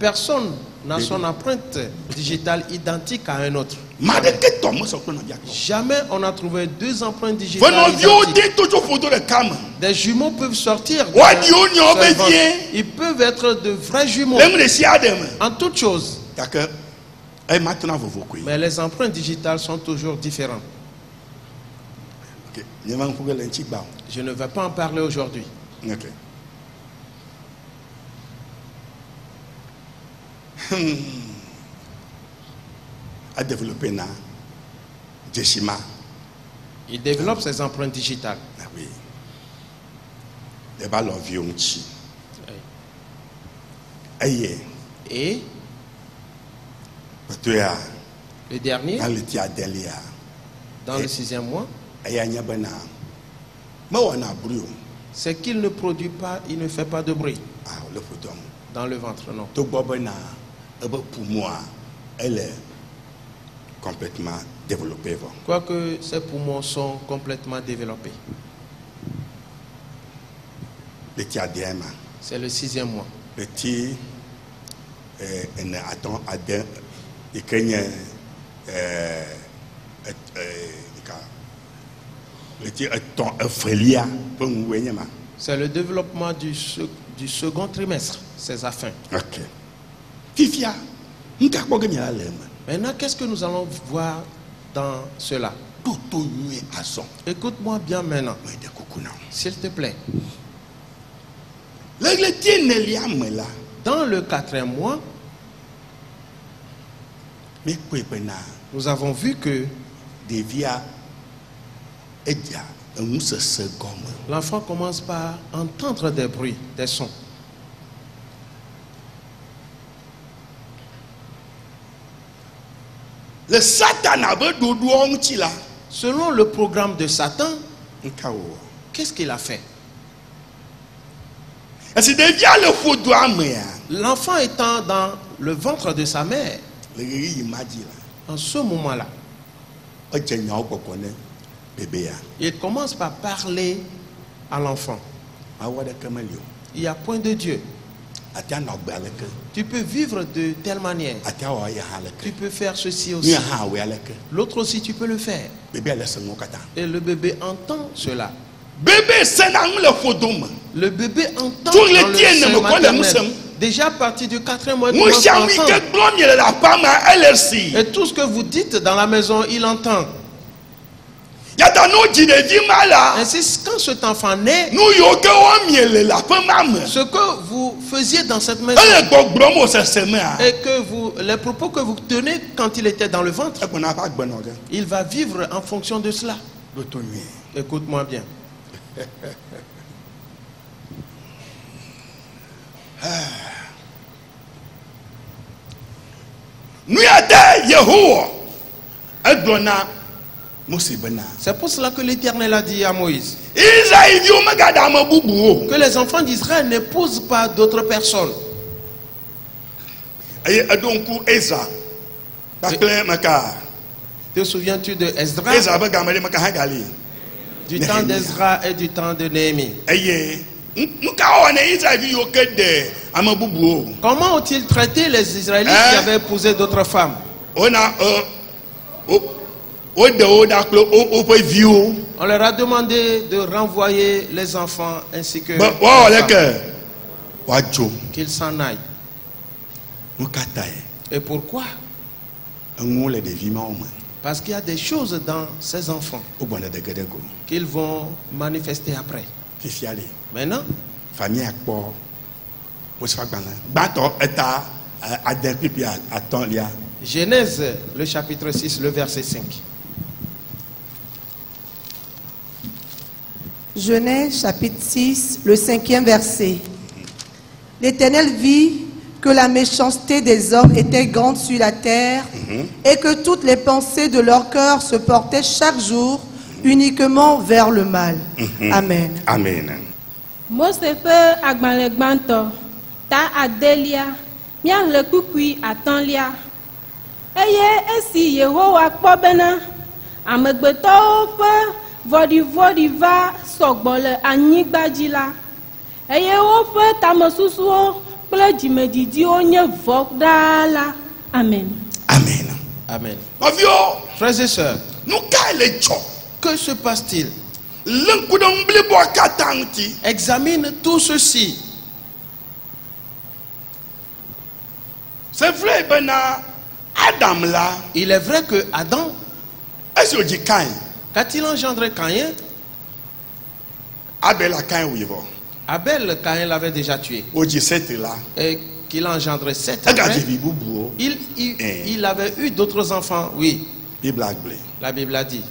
personne n'a son empreinte digitale identique à un autre. Jamais on n'a trouvé deux empreintes digitales identiques. Des jumeaux peuvent sortir. Ils peuvent être de vrais jumeaux en toutes choses. Mais les empreintes digitales sont toujours différentes. Je ne vais pas en parler aujourd'hui. Okay. a développé na Jeshima. Il développe ses empreintes digitales. Ah oui. Les valeurs violentes. Et le dernier, dans le 6e mois, c'est qu'il ne produit pas, il ne fait pas de bruit dans le ventre, non. Elle est complètement développée. Quoique ses poumons sont complètement développés. C'est le 6e mois. Petit attend à des c'est le développement du second trimestre, ces affaires. Ok. Fifia, maintenant, qu'est-ce que nous allons voir dans cela? Écoute-moi bien maintenant, s'il te plaît. Dans le 4e mois, nous avons vu que l'enfant commence par entendre des bruits, des sons. Le Satan avait là. Selon le programme de Satan, qu'est-ce qu'il a fait? L'enfant étant dans le ventre de sa mère, en ce moment-là, il commence par parler à l'enfant. Il y a point de Dieu. Tu peux vivre de telle manière. Tu peux faire ceci aussi. L'autre aussi, tu peux le faire. Et le bébé entend cela. Le bébé entend dans le sein. Déjà à partir du 4e mois, il entend. Et tout ce que vous dites dans la maison, il entend. Ainsi, quand cet enfant naît, ce que vous faisiez dans cette maison et que vous, les propos que vous tenez quand il était dans le ventre, il va vivre en fonction de cela. Écoute-moi bien. C'est pour cela que l'Éternel a dit à Moïse que les enfants d'Israël n'épousent pas d'autres personnes. Te souviens-tu de Ezra? Du temps d'Ezra et du temps de Néhémie. Comment ont-ils traité les Israélites qui avaient épousé d'autres femmes? On leur a demandé de renvoyer les enfants ainsi que qu'ils s'en aillent. Et pourquoi? Parce qu'il y a des choses dans ces enfants qu'ils vont manifester après. Maintenant, Genèse, le chapitre 6, le verset 5. Genèse, chapitre 6, le 5e verset. L'Éternel vit que la méchanceté des hommes était grande sur la terre, et que toutes les pensées de leur cœur se portaient chaque jour uniquement vers le mal. Amen. Amen. Mosefe agbalegbanto ta adelia mian le kukui atanlia eye esi Yehowa kpobena amegbeto fe vodi va sogbole anyigbajila eye wo fe tamosusuo kple jimedidi onye vokdala. Amen. Amen. Amen. Frères et sœurs, que se passe-t-il? Examine tout ceci. C'est vrai, Adam là. Il est vrai que Adam, quand il engendrait Caïn, Abel Caïn l'avait déjà tué. Et qu'il a engendré 7 après, il avait eu d'autres enfants, oui. La Bible a dit.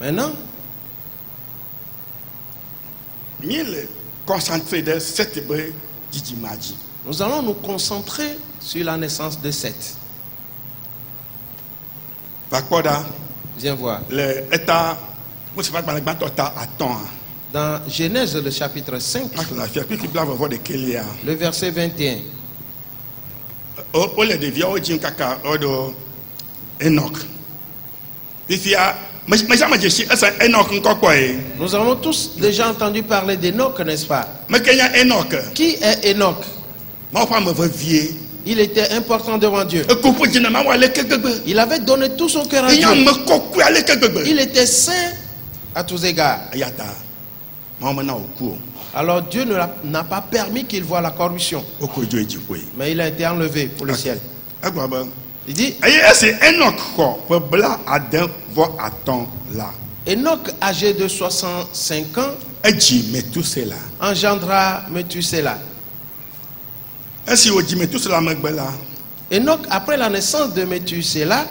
Maintenant, nous allons nous concentrer sur la naissance de Seth. Viens voir. Dans Genèse le chapitre 5, le verset 21. Nous avons tous déjà entendu parler d'Enoch, n'est-ce pas? Qui est Enoch? Il était important devant Dieu. Il avait donné tout son cœur à Dieu. Il était saint à tous égards. Alors Dieu n'a pas permis qu'il voie la corruption. Mais il a été enlevé pour le ciel. Il dit Enoch, âgé de 65 ans, engendra Métusela. Enoch, après la naissance de Métusela,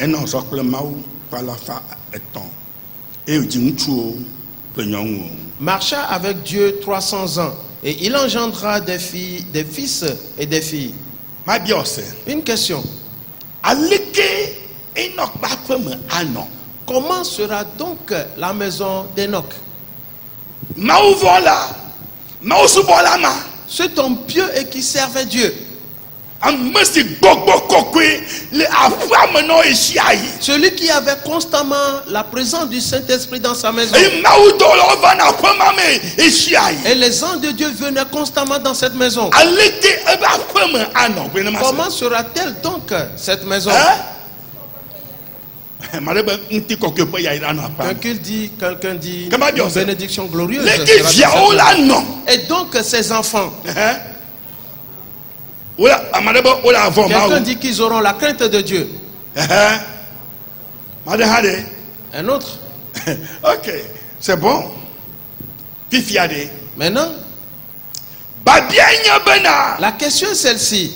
marcha avec Dieu 300 ans et il engendra des filles, des fils et des filles. Une question. Comment sera donc la maison d'Enoch? Cet homme pieux et qui servait Dieu. Celui qui avait constamment la présence du Saint-Esprit dans sa maison. Et les anges de Dieu venaient constamment dans cette maison. Comment sera-t-elle donc cette maison? Quelqu'un dit une bénédiction glorieuse. Et donc ses enfants. Quelqu'un dit qu'ils auront la crainte de Dieu. Un autre. Ok, c'est bon. Maintenant, la question est celle-ci.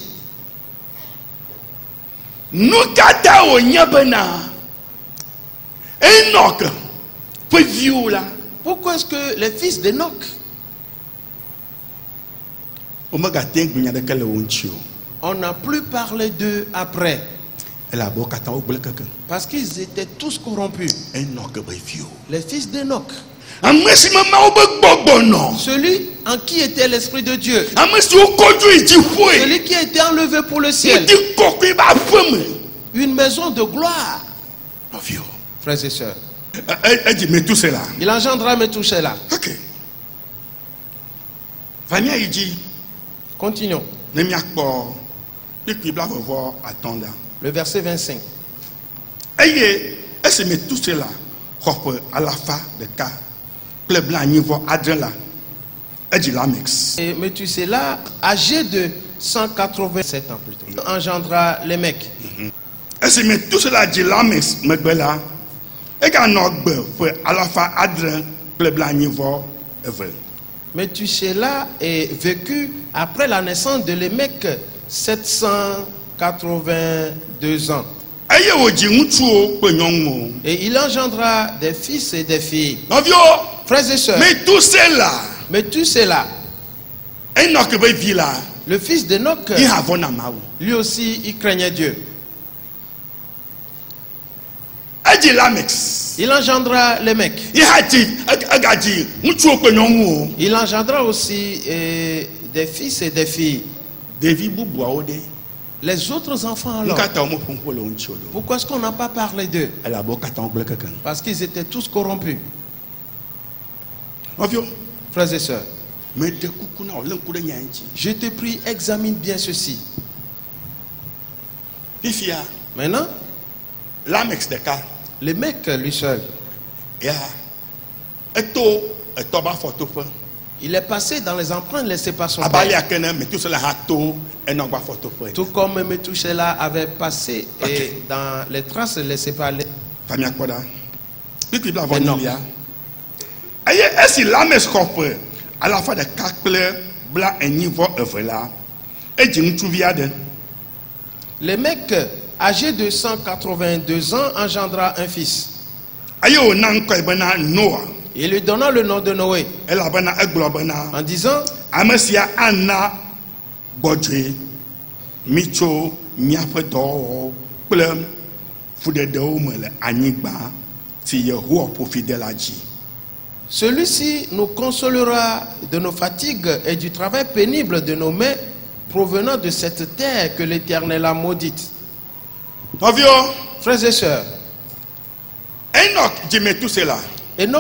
Pourquoi est-ce que les fils d'Enoch on n'a plus parlé d'eux après? Parce qu'ils étaient tous corrompus. Les fils d'Enoch. Celui en qui était l'Esprit de Dieu. Celui qui a été enlevé pour le ciel. Une maison de gloire. Frères et sœurs. Il engendra Métusela. Ok. Vania, il dit. Continuons. Le verset 25. Et Métusela, âgé de 187 ans plus tôt, engendra les mecs. Métusela est vécu après la naissance de Lémec 782 ans. Et il engendra des fils et des filles. Frères et sœurs. Métusela. Le fils d'Enoch, lui aussi, il craignait Dieu. Il engendra Lémec. Il engendra aussi des fils et des filles. Les autres enfants alors. Pourquoi est-ce qu'on n'a pas parlé d'eux? Parce qu'ils étaient tous corrompus. Frères et sœurs, je te prie, examine bien ceci. Maintenant, le mec lui seul, il est passé dans les empreintes laissées par son père. Tout comme Métusela avait passé et dans les traces laissées par les. Enoch. Lémec, âgé de 182 ans, engendra un fils. Il lui donna le nom de Noé en disant: celui-ci nous consolera de nos fatigues et du travail pénible de nos mains provenant de cette terre que l'Éternel a maudite. Frères et sœurs, Enoch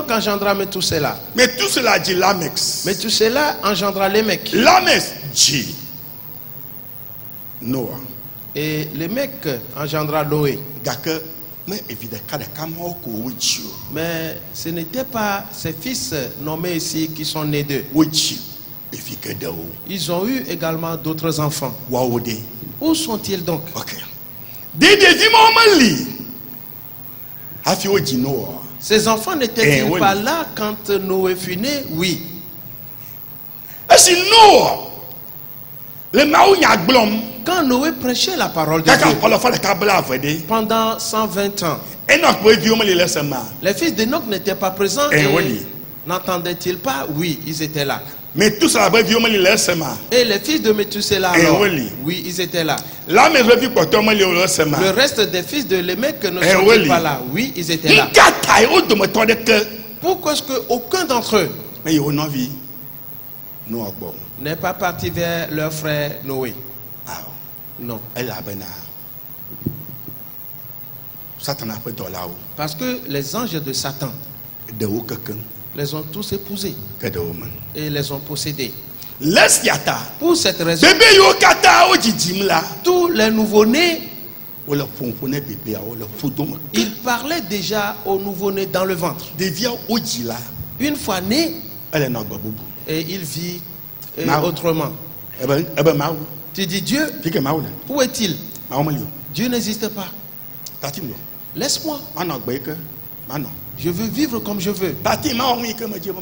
engendra Métusela. Métusela dit Lamex. Métusela engendra Lémec. Lamex dit Noah. Et Lémec engendra Noé. Mais ce n'étaient pas ses fils nommés ici qui sont nés d'eux. Ils ont eu également d'autres enfants. Où sont-ils donc? Ses enfants n'étaient-ils pas là quand Noé fut né? Oui. Quand Noé prêchait la parole de Dieu pendant 120 ans, les fils d'Enoch n'étaient pas présents. N'entendaient-ils pas? Oui, ils étaient là. Et les fils de Métusela, oui, ils étaient là. Le reste des fils de Lémec ne sont pas là. Oui, ils étaient là. Pourquoi est-ce qu'aucun d'entre eux n'est pas parti vers leur frère Noé? Non. Parce que les anges de Satan les ont tous épousés et les ont possédés. Pour cette raison, tous les nouveau-nés, ils parlaient déjà aux nouveau-nés dans le ventre. Une fois nés, et ils vivent autrement. Tu dis Dieu, où est-il? Dieu n'existe pas. Laisse-moi. Je veux vivre comme je veux.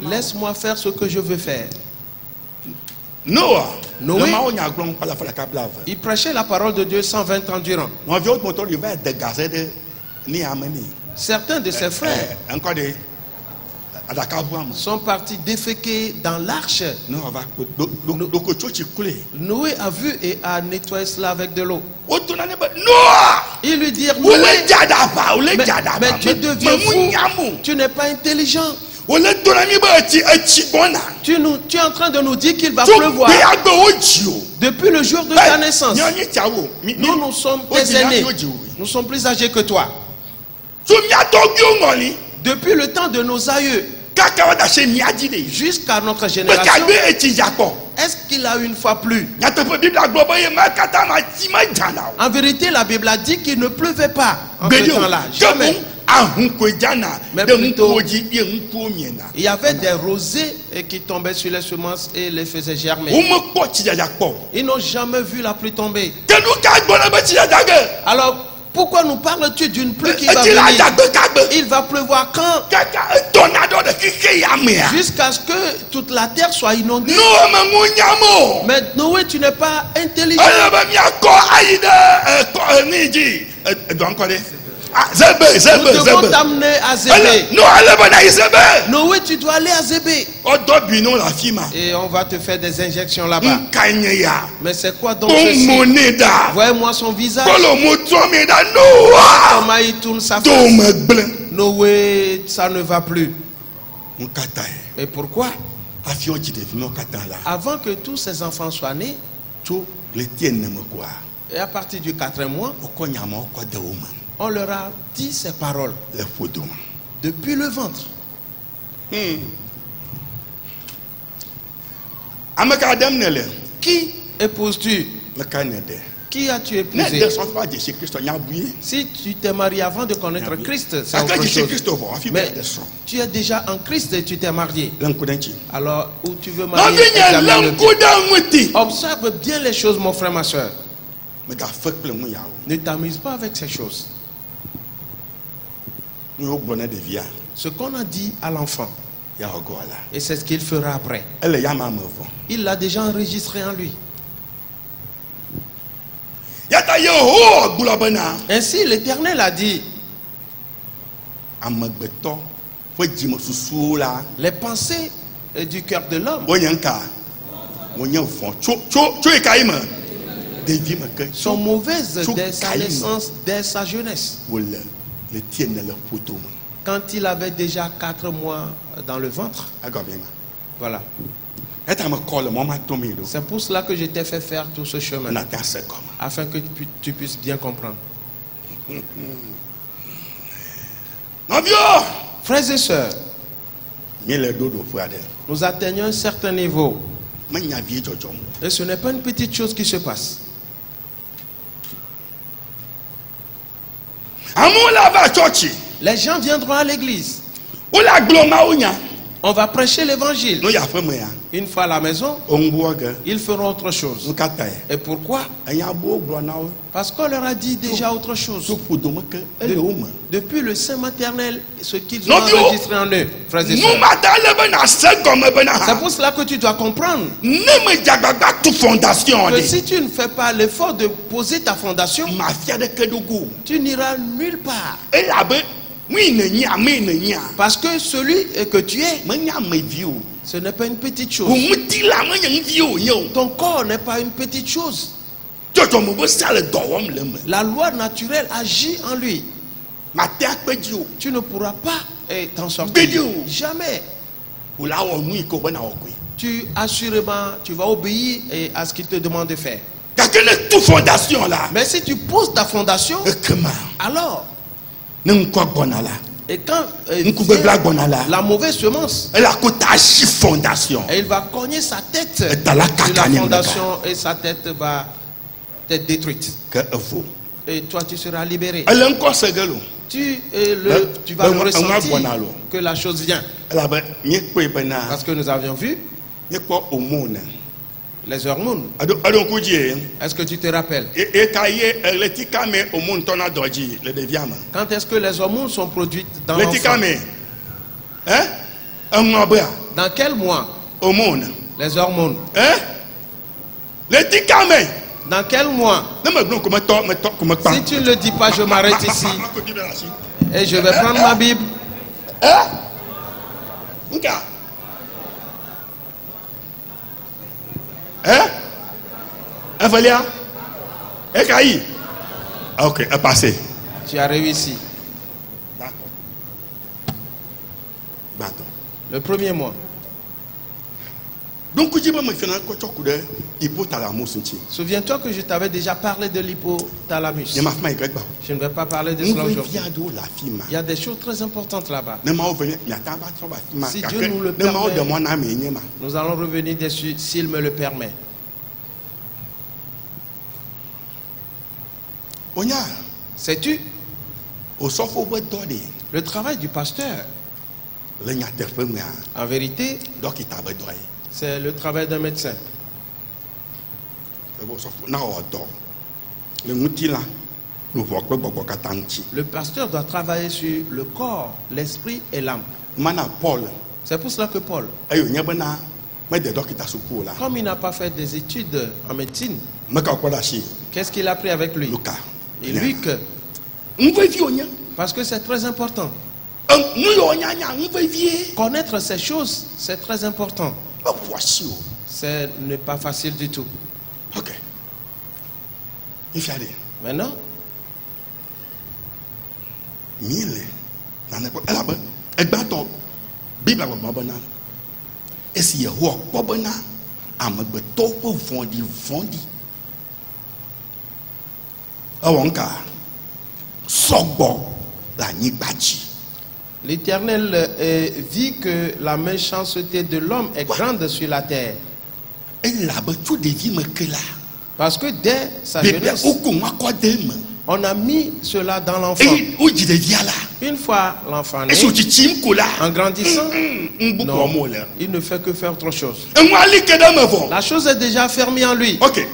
Laisse-moi faire ce que je veux faire. Noé, il prêchait la parole de Dieu 120 ans durant. Certains de ses frères sont partis déféquer dans l'arche. Noé a vu et a nettoyé cela avec de l'eau. Ils lui dirent: Noé, mais tu deviens fou, tu n'es pas intelligent. Tu es en train de nous dire qu'il va pleuvoir. Depuis le jour de ta naissance, nous, nous sommes tes aînés. Nous sommes plus âgés que toi. Depuis le temps de nos aïeux jusqu'à notre génération, est-ce qu'il a une fois plu? En vérité, la Bible a dit qu'il ne pleuvait pas en ce temps-là. Jamais. Mais plutôt, il y avait des rosées qui tombaient sur les semences et les faisaient germer. Ils n'ont jamais vu la pluie tomber. Alors, pourquoi nous parles-tu d'une pluie qui va venir? Il va pleuvoir quand? Jusqu'à ce que toute la terre soit inondée. Mais Noé, tu n'es pas intelligent. Nous devons t'amener à Zébé. Noé, tu dois aller à Zébé. Et on va te faire des injections là-bas. Mais c'est quoi donc ceci? Voyez-moi son visage. Comment il tourne sa face. Noé, ça ne va plus. Et pourquoi? Avant que tous ses enfants soient nés, et à partir du 4e mois, on leur a dit ces paroles depuis le ventre. Qui épouses-tu? Qui as-tu épousé? Si tu t'es marié avant de connaître Christ, c'est autre chose. Mais tu es déjà en Christ et tu t'es marié. Alors, où tu veux marier? Observe bien les choses, mon frère, ma soeur. Ne t'amuse pas avec ces choses. Ce qu'on a dit à l'enfant, Et c'est ce qu'il fera après. Il l'a déjà enregistré en lui. Ainsi, l'Éternel a dit, les pensées du cœur de l'homme sont mauvaises dès sa naissance, dès sa jeunesse. Quand il avait déjà 4 mois dans le ventre. Voilà. C'est pour cela que je t'ai fait faire tout ce chemin. Afin que tu puisses bien comprendre. Frères et sœurs, nous atteignons un certain niveau. Et ce n'est pas une petite chose qui se passe. Les gens viendront à l'église. On va prêcher l'évangile. Une fois à la maison, ils feront autre chose. Et pourquoi? Parce qu'on leur a dit déjà autre chose. Depuis le sein maternel, ce qu'ils ont enregistré en eux. C'est pour cela que tu dois comprendre que si tu ne fais pas l'effort de poser ta fondation, tu n'iras nulle part. Parce que celui que tu es, ce n'est pas une petite chose. Ton corps n'est pas une petite chose. La loi naturelle agit en lui. Tu ne pourras pas t'en sortir. Jamais. Tu assurément, tu vas obéir à ce qu'il te demande de faire. Mais si tu poses ta fondation, alors et quand la mauvaise semence, et il va cogner sa tête de la fondation et sa tête va être détruite. Et toi tu seras libéré. Tu vas ressentir que la chose vient. Parce que nous avions vu les hormones. Est-ce que tu te rappelles? Quand est-ce que les hormones sont produites dans l'enfant? Dans quel mois? Les hormones. Dans quel mois? Si tu ne le dis pas, je m'arrête ici. Et je vais prendre ma Bible. Ok, un passé. Tu as réussi. D'accord. Le premier mois. Donc, souviens-toi que je t'avais déjà parlé de l'hypothalamus. Je ne vais pas parler de cela aujourd'hui. Il y a des choses très importantes là-bas. Si Dieu nous le permet, nous allons revenir dessus s'il me le permet. Sais-tu le travail du pasteur? En vérité, c'est le travail d'un médecin. Le pasteur doit travailler sur le corps, l'esprit et l'âme. C'est pour cela que Paul, comme il n'a pas fait des études en médecine, qu'est-ce qu'il a pris avec lui? Et Luc. Parce que c'est très important. Connaître ces choses, c'est très important. Ce n'est pas facile du tout. Ok. Maintenant, l'Éternel vit que la méchanceté de l'homme est grande sur la terre. Parce que dès sa jeunesse, on a mis cela dans l'enfant. Une fois l'enfant né, en grandissant, non, il ne fait que faire autre chose. La chose est déjà fermée en lui. Ok.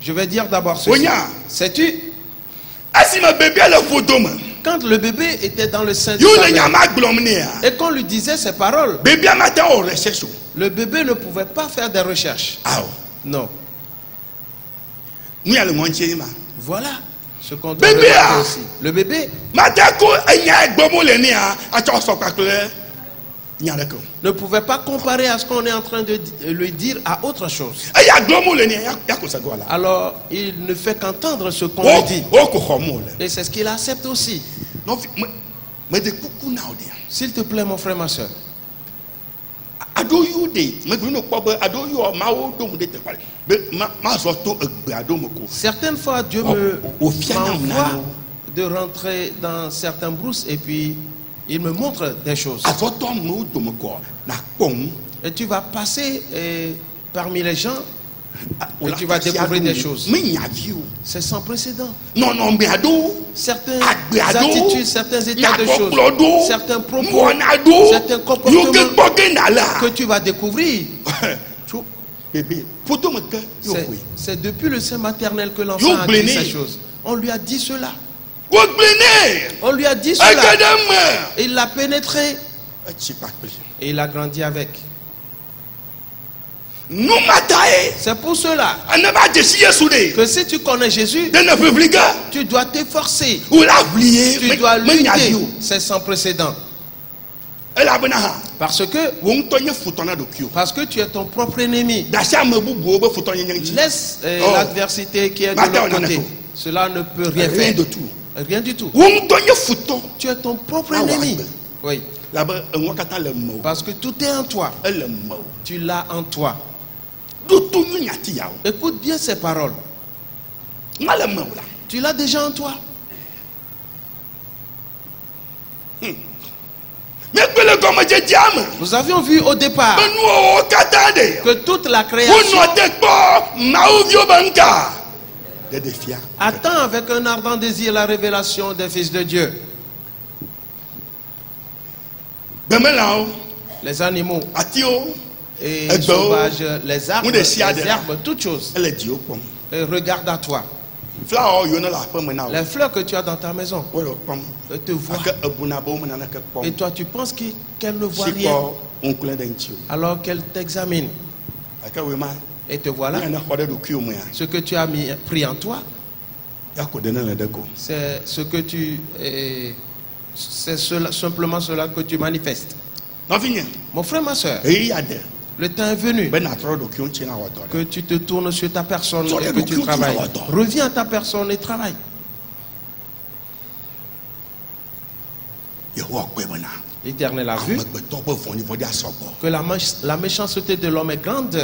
Je vais dire d'abord ceci. Sais-tu? quand le bébé était dans le sein de sa mère, et qu'on lui disait ces paroles, le bébé ne pouvait pas faire des recherches. Non. Voilà ce qu'on doit faire aussi. Le bébé ne pouvait pas comparer à ce qu'on est en train de lui dire à autre chose. Alors il ne fait qu'entendre ce qu'on lui dit. Et c'est ce qu'il accepte aussi. S'il te plaît, mon frère, ma soeur, certaines fois Dieu me m'envoie de rentrer dans certains brousses et puis il me montre des choses. Et tu vas passer parmi les gens et tu vas découvrir des choses. C'est sans précédent. Certaines attitudes, certains états de choses, certains propos, certains comportements que tu vas découvrir. C'est depuis le sein maternel que l'enfant a appris ces choses. On lui a dit cela. On lui a dit cela. Il l'a pénétré. Et il a grandi avec. C'est pour cela que si tu connais Jésus, tu dois t'efforcer. Tu dois lutter. C'est sans précédent. Parce que tu es ton propre ennemi. Laisse l'adversité qui est de l'autre côté. Cela ne peut rien faire. Rien du tout. Tu es ton propre ennemi. Oui. Parce que tout est en toi. Tu l'as en toi. Écoute bien ces paroles. Tu l'as déjà en toi. Nous avions vu au départ que toute la création attend avec un ardent désir la révélation des fils de Dieu. Les animaux, et sauvages, les arbres, les herbes, toutes choses. Et regarde à toi. Les fleurs que tu as dans ta maison te voient. Et toi tu penses qu'elles ne voient rien. Alors qu'elles t'examinent. Et te voilà. Ce que tu as pris en toi, c'est ce que tu... c'est simplement cela que tu manifestes. Mon frère, ma soeur, le temps est venu que tu te tournes sur ta personne et que tu travailles. Reviens à ta personne et travaille. L'Éternel a vu que la méchanceté de l'homme est grande.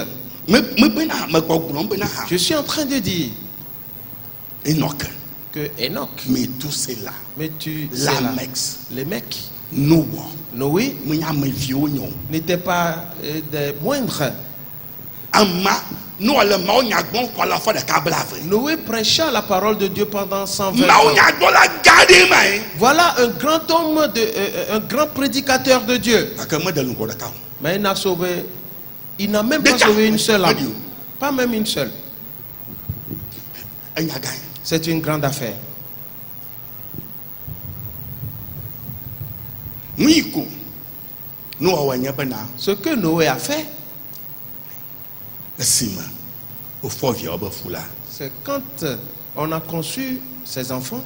Je suis en train de dire que Enoch, mais tout cela, les mecs, Noé, n'étaient pas des moindres. Noé prêcha la parole de Dieu pendant 120 ans. Voilà un grand homme, un grand prédicateur de Dieu. Mais il n'a même pas sauvé une seule âme. Pas même une seule. C'est une grande affaire. Ce que Noé a fait, c'est quand on a conçu ses enfants,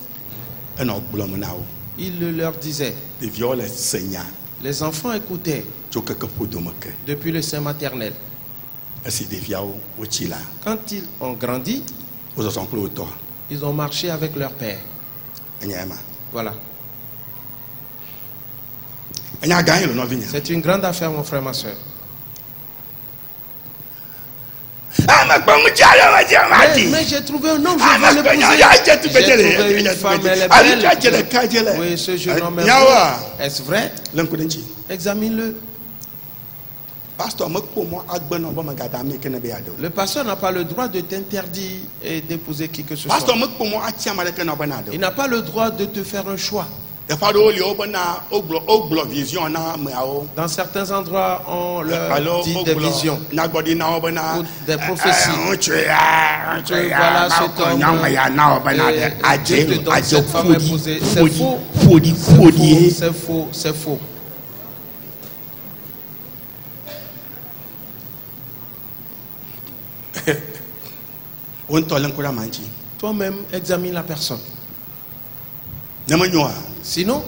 il leur disait, les enfants écoutaient depuis le sein maternel. Quand ils ont grandi, ils ont marché avec leur père. Voilà. C'est une grande affaire, mon frère, ma soeur. Mais j'ai trouvé un homme, je veux l'épouser. J'ai trouvé une femme, elle est belle. Oui, ce jeune homme est vrai. Est-ce vrai? Examine-le. Le pasteur n'a pas le droit de t'interdire et d'épouser qui que ce soit. Il n'a pas le droit de te faire un choix. Dans certains endroits, on leur dit des visions ou des prophéties. Voilà cet homme, Dieu te donne cette femme épousée. C'est faux, c'est faux, c'est faux. Toi-même, examine la personne. Sinon,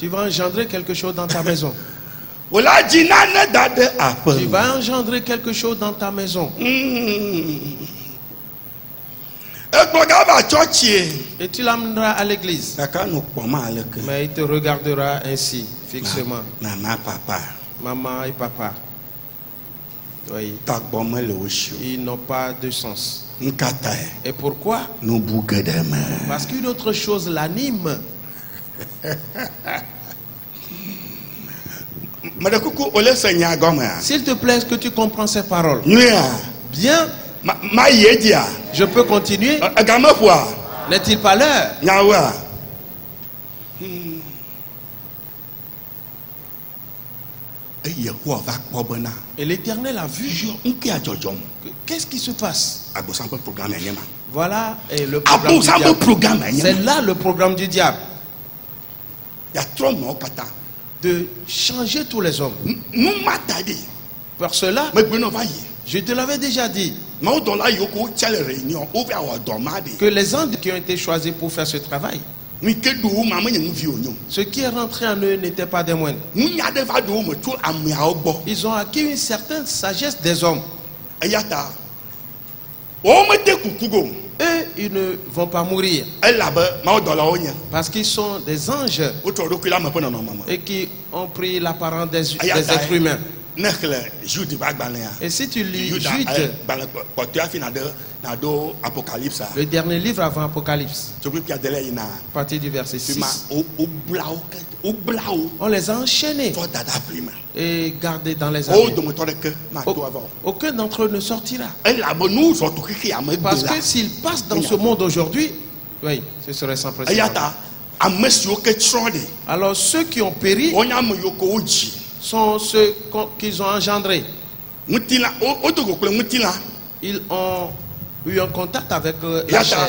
tu vas engendrer quelque chose dans ta maison. Tu vas engendrer quelque chose dans ta maison. Et tu l'amèneras à l'église. Mais il te regardera ainsi, fixement. Maman et papa. Oui. Ils n'ont pas de sens. Et pourquoi? Parce qu'une autre chose l'anime. S'il te plaît, est-ce que tu comprends ces paroles? Bien. Je peux continuer? N'est-il pas l'heure? Et l'Éternel a vu. Qu'est-ce qui se passe? Voilà et le programme du diable. C'est là le programme du diable. De changer tous les hommes. Par cela, je te l'avais déjà dit, que les anges qui ont été choisis pour faire ce travail, ce qui est rentré en eux n'était pas des moines. Ils ont acquis une certaine sagesse des hommes. Et ils ne vont pas mourir. Parce qu'ils sont des anges et qui ont pris l'apparence des êtres humains. Et si tu lis Jude, le dernier livre avant Apocalypse, partie du verset 6, on les a enchaînés et gardés dans les années. Aucun d'entre eux ne sortira. Parce que s'ils passent dans ce monde aujourd'hui, oui, ce serait sans précédent. Alors ceux qui ont péri sont ceux qu'ils ont engendrés. Ils ont eu un contact avec la chair.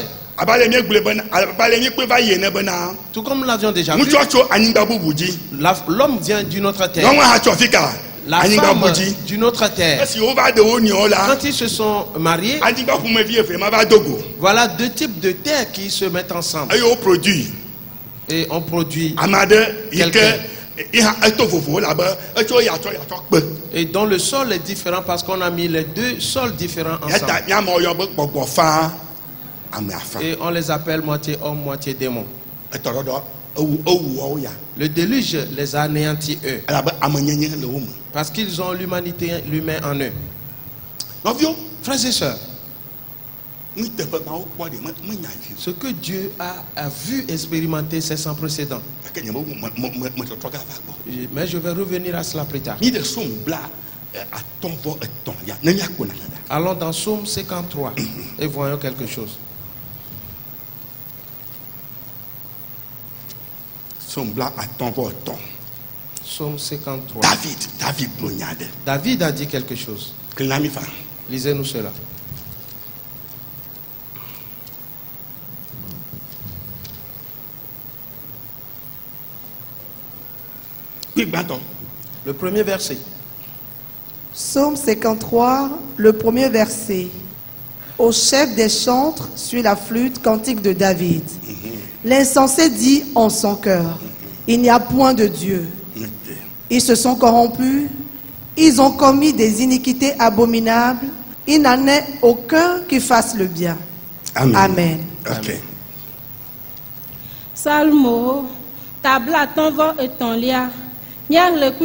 Tout comme nous l'avions déjà vu, l'homme vient d'une autre terre. La femme d'une autre terre. Quand ils se sont mariés, voilà deux types de terres qui se mettent ensemble. Et on produit quelqu'un. Et dont le sol est différent parce qu'on a mis les deux sols différents ensemble. Et on les appelle moitié homme, moitié démon. Le déluge les a anéantis eux. Parce qu'ils ont l'humanité, l'humain en eux. Frères et sœurs, ce que Dieu a vu expérimenter, c'est sans précédent. Mais je vais revenir à cela plus tard. Allons dans Psaume 53 et voyons quelque chose. Psaume 53. David a dit quelque chose. Lisez-nous cela. Le premier verset. Psaume 53, le premier verset. Au chef des chantres, suit la flûte, cantique de David. L'insensé dit en son cœur, il n'y a point de Dieu. Ils se sont corrompus, ils ont commis des iniquités abominables. Il n'en est aucun qui fasse le bien. Amen. Amen. Okay. Salmo, tabla tonvo et ton lia. David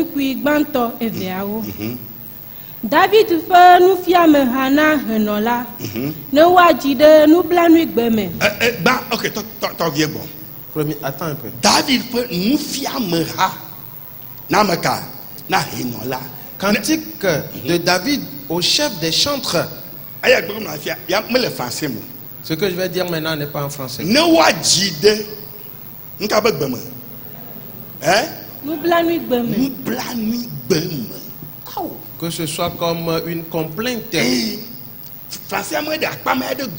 fait nous fiam hana henola. Ne wajide nous blanui gbeme. Ok, t'en viens bon. Premier, attends un peu. David fait nous fiam ha. Namaka, na henola. Cantique de David au chef des chantres. Ce que je vais dire maintenant n'est pas en français. Ne wajide Nous avons besoin de hein? Nous blanouis. Que ce soit comme une complainte.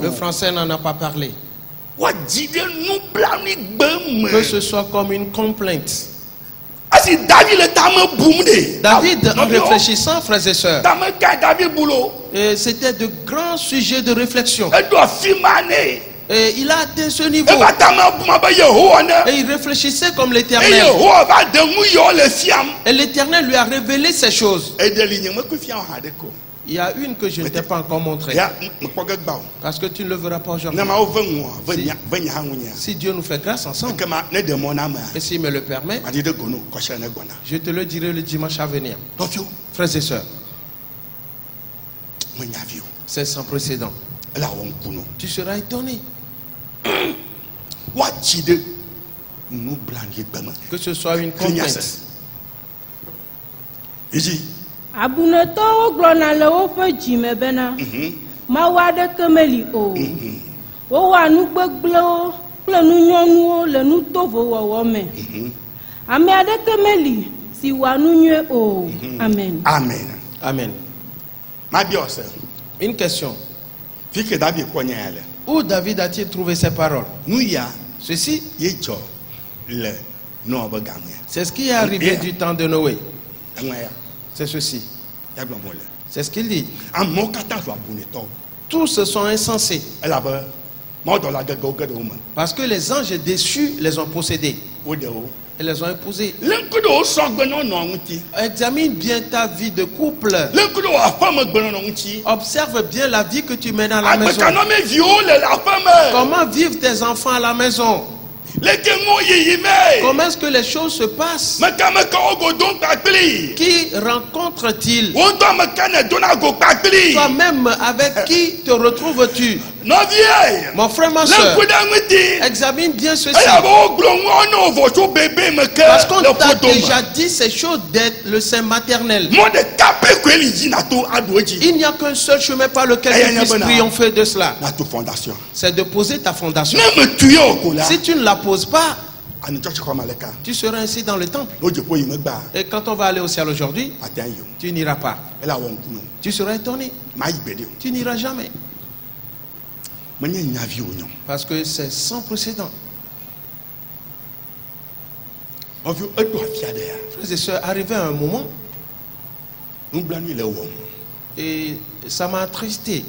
Le français n'en a pas parlé. Que ce soit comme une complainte. David, en réfléchissant, frères et sœurs, et c'était de grands sujets de réflexion. Et il a atteint ce niveau. Et il réfléchissait comme l'Éternel. Et l'Éternel lui a révélé ces choses. Il y a une que je ne t'ai pas encore montrée. Parce que tu ne le verras pas aujourd'hui. Si Dieu nous fait grâce ensemble, et s'il me le permet, je te le dirai le dimanche à venir. Frères et sœurs, c'est sans précédent. Tu seras étonné. Que ce soit une complainte. Il dit Abunato glona leope jimebena. Mawade kemeli o. Owa nu gbegblo, ple nu nyonu o le nu tovo wowo me. Ame ade kemeli si wa nu nyue o. Amen. Amen. Amen. Ma biose. Une question. Où David a-t-il trouvé ces paroles? Ceci, c'est ce qui est arrivé du temps de Noé. C'est ceci. C'est ce qu'il dit. Tous se sont insensés. Parce que les anges déçus les ont possédés. Et les ont épousés. Examine bien ta vie de couple. Observe bien la vie que tu mènes à la maison. Comment vivent tes enfants à la maison? Comment est-ce que les choses se passent? Qui rencontres-t-il? Toi-même, avec qui te retrouves-tu? Mon frère, ma soeur, examine bien ceci. Parce qu'on t'a déjà dit ces choses d'être le sein maternel. Il n'y a qu'un seul chemin par lequel tu puisses triompher de cela. C'est de poser ta fondation. Si tu ne la poses pas, tu seras ainsi dans le temple. Et quand on va aller au ciel aujourd'hui, tu n'iras pas. Tu seras étonné. Tu n'iras jamais. Parce que c'est sans précédent. Frères et sœurs, arrivé à un moment, et ça m'a attristé.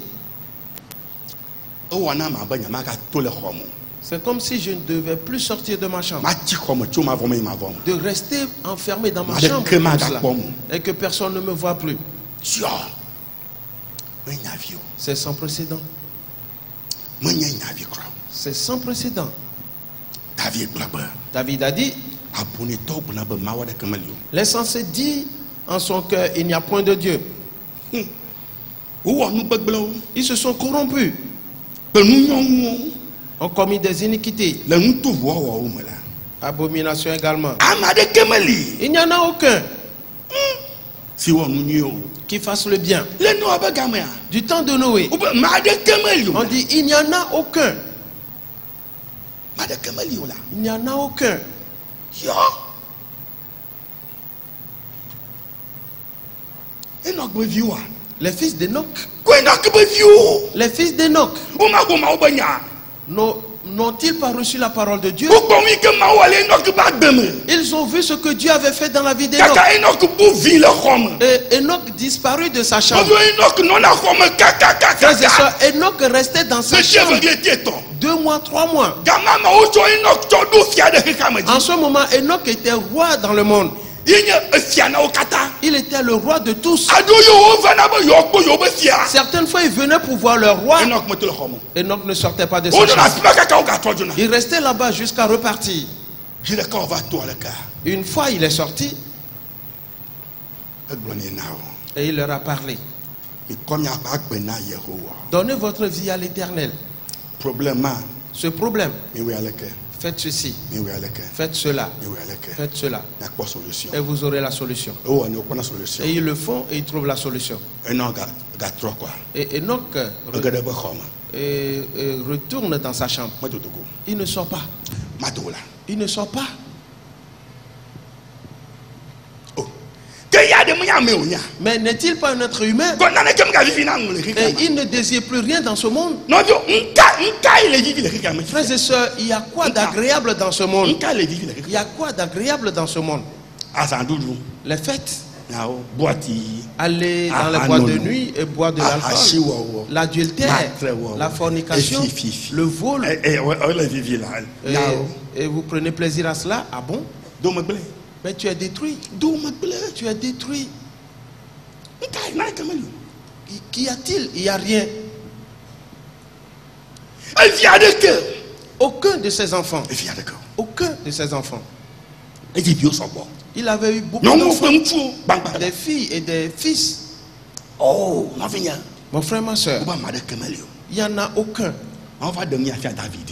C'est comme si je ne devais plus sortir de ma chambre. De rester enfermé dans ma chambre. Et que personne ne me voit plus. C'est sans précédent. C'est sans précédent. David a dit, l'insensé dit en son cœur, il n'y a point de Dieu. Ils se sont corrompus. Ont commis des iniquités. Abomination également. Il n'y en a aucun qui fasse le bien. Du temps de Noé, on dit il n'y en a aucun. Il n'y en a aucun. Les fils d'Enoch. Les fils d'Enoch. N'ont-ils pas reçu la parole de Dieu? Ils ont vu ce que Dieu avait fait dans la vie d'Enoch. Et Enoch disparut de sa chambre. Frères et sœurs, Enoch restait dans sa chambre 2 mois, 3 mois. En ce moment, Enoch était roi dans le monde. Il était le roi de tous. Certaines fois, ils venaient pour voir leur roi. Enoch ne sortait pas de sa chambre. Il restait là-bas jusqu'à repartir. Une fois, il est sorti. Et il leur a parlé. Donnez votre vie à l'Éternel. Ce problème. Faites ceci, faites cela, faites cela, et vous aurez la solution. Et ils le font et ils trouvent la solution. Et Enoch retourne dans sa chambre. Il ne sort pas. ils ne sont pas. Mais n'est-il pas un être humain? Et il ne désire plus rien dans ce monde. Frères et sœurs, il y a quoi d'agréable dans ce monde? Il y a quoi d'agréable dans ce monde? Les fêtes. Aller dans les boîtes de nuit et boire de l'alcool, l'adultère, la fornication, le vol. Et vous prenez plaisir à cela? Ah bon? Mais tu es détruit. Tu es détruit. Qu'y a-t-il? Il n'y a rien. Aucun de ses enfants. Aucun de ses enfants. Il avait eu beaucoup d'enfants. Des filles et des fils. Oh, mon frère, ma soeur, il n'y en a aucun.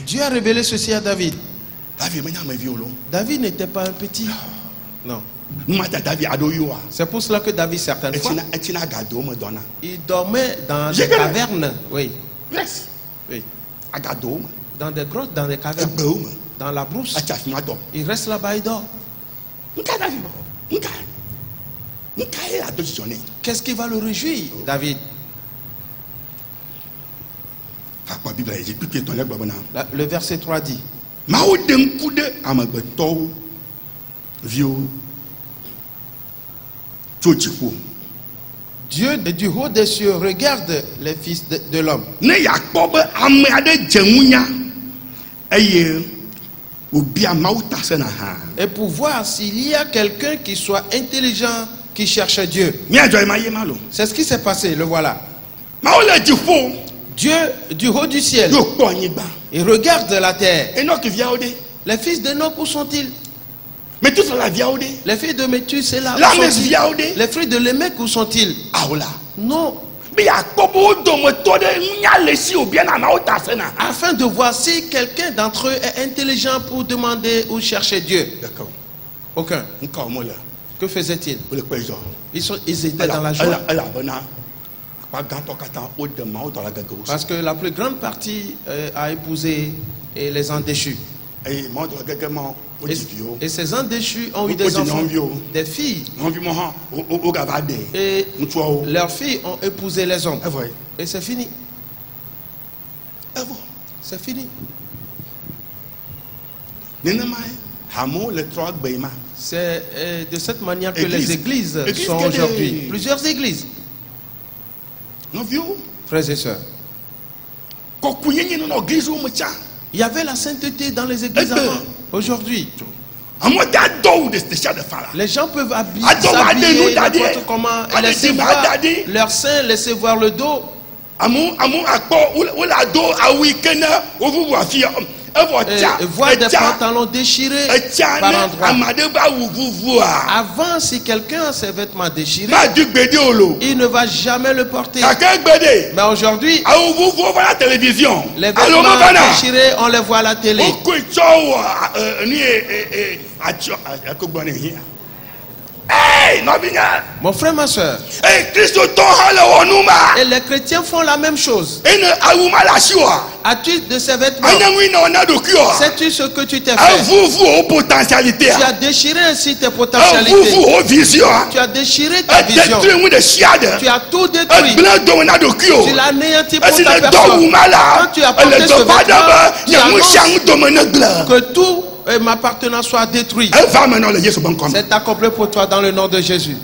Dieu a révélé ceci à David. David n'était pas un petit. Non. C'est pour cela que David, certaines fois, il dormait dans des cavernes. Oui. Oui. Dans des grottes, dans des cavernes. Dans la brousse. Il reste là-bas, il dort. Qu'est-ce qui va le réjouir, David? Le verset 3 dit. Dieu du haut des cieux regarde les fils de l'homme. Et pour voir s'il y a quelqu'un qui soit intelligent, qui cherche Dieu. C'est ce qui s'est passé, le voilà. Dieu du haut du ciel, il regarde la terre. Les fils d'Enoch, où sont-ils? Les fils de Métusela, où sont-ils? Les fils de Lémec, où sont-ils? Non. Afin de voir si quelqu'un d'entre eux est intelligent pour demander ou chercher Dieu. Aucun. Que faisaient-ils? Ils étaient dans la joie. Parce que la plus grande partie a épousé et les endéchus. Et ces endéchus ont eu des enfants, des filles. Et leurs filles ont épousé les hommes. Et c'est fini. C'est fini. C'est de cette manière que les églises sont aujourd'hui. Plusieurs églises. Frères et sœurs, il y avait la sainteté dans les églises avant. Aujourd'hui, les gens peuvent s'habiller n'importe comment, laisser voir leur sein, laisser voir le dos. Et voir des pantalons déchirés par endroits. Avant, si quelqu'un a ses vêtements déchirés, il ne va jamais le porter. Mais aujourd'hui, les vêtements déchirés, on les voit à la télé. Mon frère, ma soeur, et les chrétiens font la même chose. As-tu de ces vêtements? Sais-tu ce que tu t'es fait? Tu as déchiré ainsi tes potentialités. Tu as déchiré ta vision. Tu as tout détruit. Tu l'as anéanti pour ta personne. Quand tu as porté ce vêtement, tu as que tout m'appartenant soit détruit. C'est accompli pour toi dans le nom de Jésus.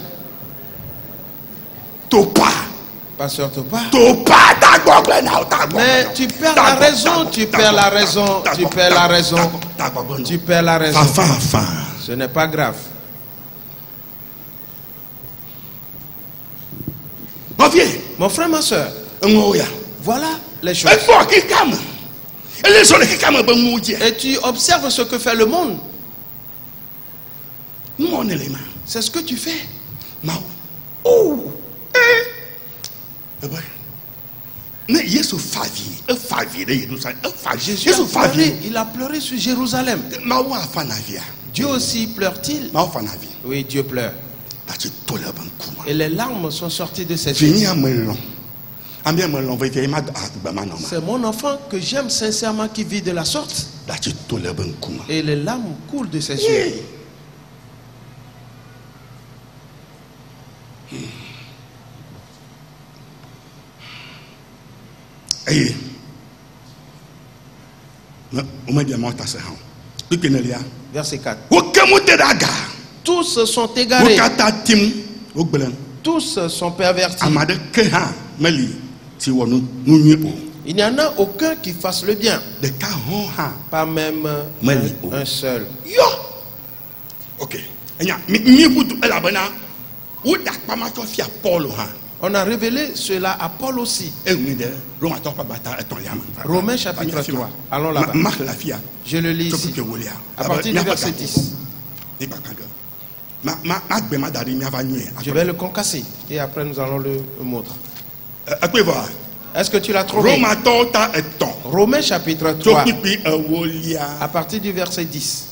Pasteur Topa. Mais tu perds la raison, tu perds la raison, tu perds la raison, tu perds la raison. Ce n'est pas grave. Mon frère, ma soeur, voilà les choses. Et tu observes ce que fait le monde. C'est ce que tu fais. Oh. Il a pleuré sur Jérusalem. Dieu aussi pleure-t-il? Oui, Dieu pleure. Et les larmes sont sorties de ses yeux. C'est mon enfant que j'aime sincèrement qui vit de la sorte. Et les larmes coulent de ses yeux. Et verset 4. Tous se sont égarés. Tous sont pervertis. Il n'y en a aucun qui fasse le bien. Pas même un seul. Ok. On a révélé cela à Paul aussi. Romains chapitre 3. Allons là-bas. Je le lis ici. À partir du verset 10. Je vais le concasser et après nous allons le montrer. Est-ce que tu l'as trouvé? Romains chapitre 3. À partir du verset 10.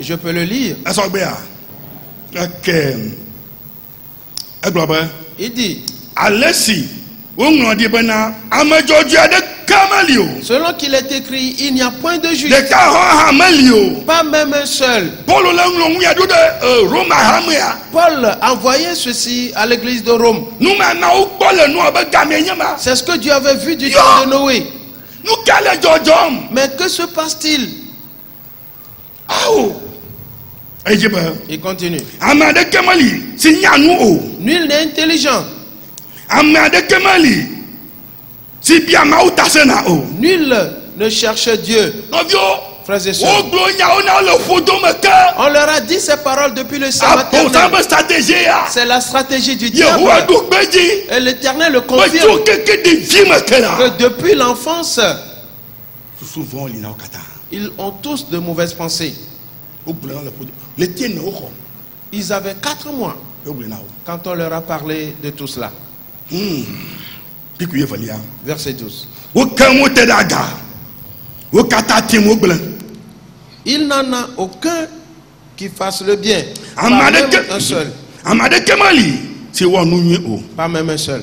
Je peux le lire. Il dit: selon qu'il est écrit, il n'y a point de juste, pas même un seul. Paul envoyait ceci à l'église de Rome. C'est ce que Dieu avait vu du temps de Noé. Mais que se passe-t-il? Il continue. Nul n'est intelligent. Nul ne cherche Dieu. Frères et sœurs, on leur a dit ces paroles depuis le sabbat. C'est la stratégie du diable. Et l'Éternel le confirme que depuis l'enfance, ils ont tous de mauvaises pensées. Ils avaient 4 mois quand on leur a parlé de tout cela. Verset 12. Il n'en a aucun qui fasse le bien. Pas même un seul. Pas même un seul.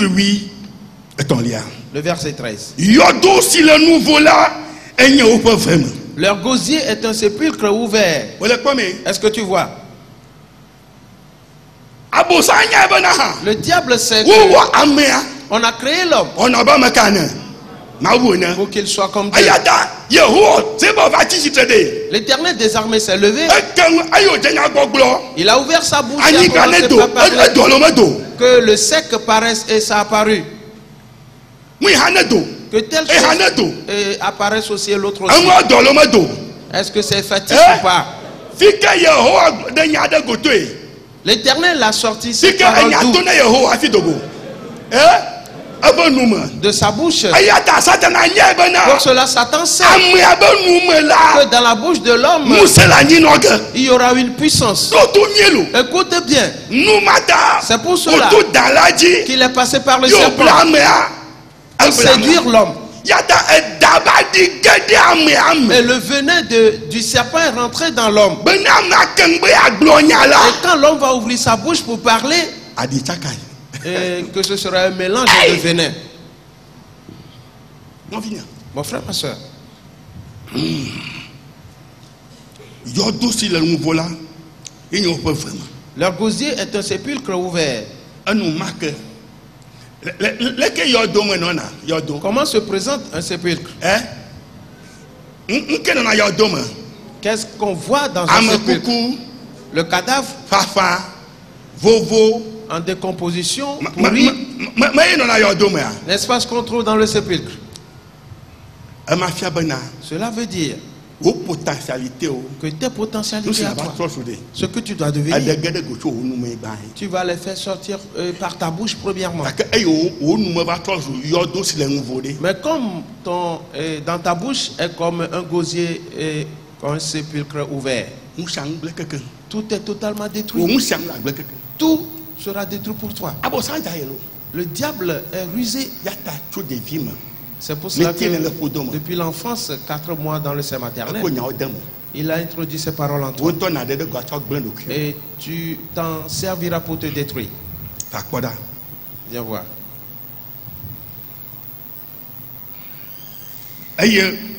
Oui. Le verset 13. Leur gosier est un sépulcre ouvert. Est-ce que tu vois? Le diable sait que on a créé l'homme pour qu'il soit comme Dieu. L'Éternel des armées s'est levé. Il a ouvert sa bouche que le sec paraisse et ça apparut. Que telle chose apparaisse aussi et l'autre aussi. Est-ce que c'est fatigue ou pas? L'Éternel l'a sorti de sa bouche. Pour cela, Satan sait que dans la bouche de l'homme, il y aura une puissance. Écoute bien. C'est pour cela qu'il est passé par le serpent pour séduire l'homme. Et le venin du serpent est rentré dans l'homme. Et quand l'homme va ouvrir sa bouche pour parler, et que ce sera un mélange de venin. Mon frère, ma soeur, leur gosier est un sépulcre ouvert. Comment se présente un sépulcre? Qu'est-ce qu'on voit dans un sépulcre? Le cadavre en décomposition, pourri. N'est-ce pas ce qu'on trouve dans le sépulcre? Cela veut dire que tes potentialités à toi, ce que tu dois devenir, tu vas les faire sortir par ta bouche premièrement. Mais comme dans ta bouche est comme un gosier et un sépulcre ouvert, tout est totalement détruit. Tout sera détruit pour toi. Le diable est rusé. C'est pour cela que depuis l'enfance, 4 mois dans le sein maternel, Il a introduit ces paroles en toi. Et tu t'en serviras pour te détruire. Viens voir. Ils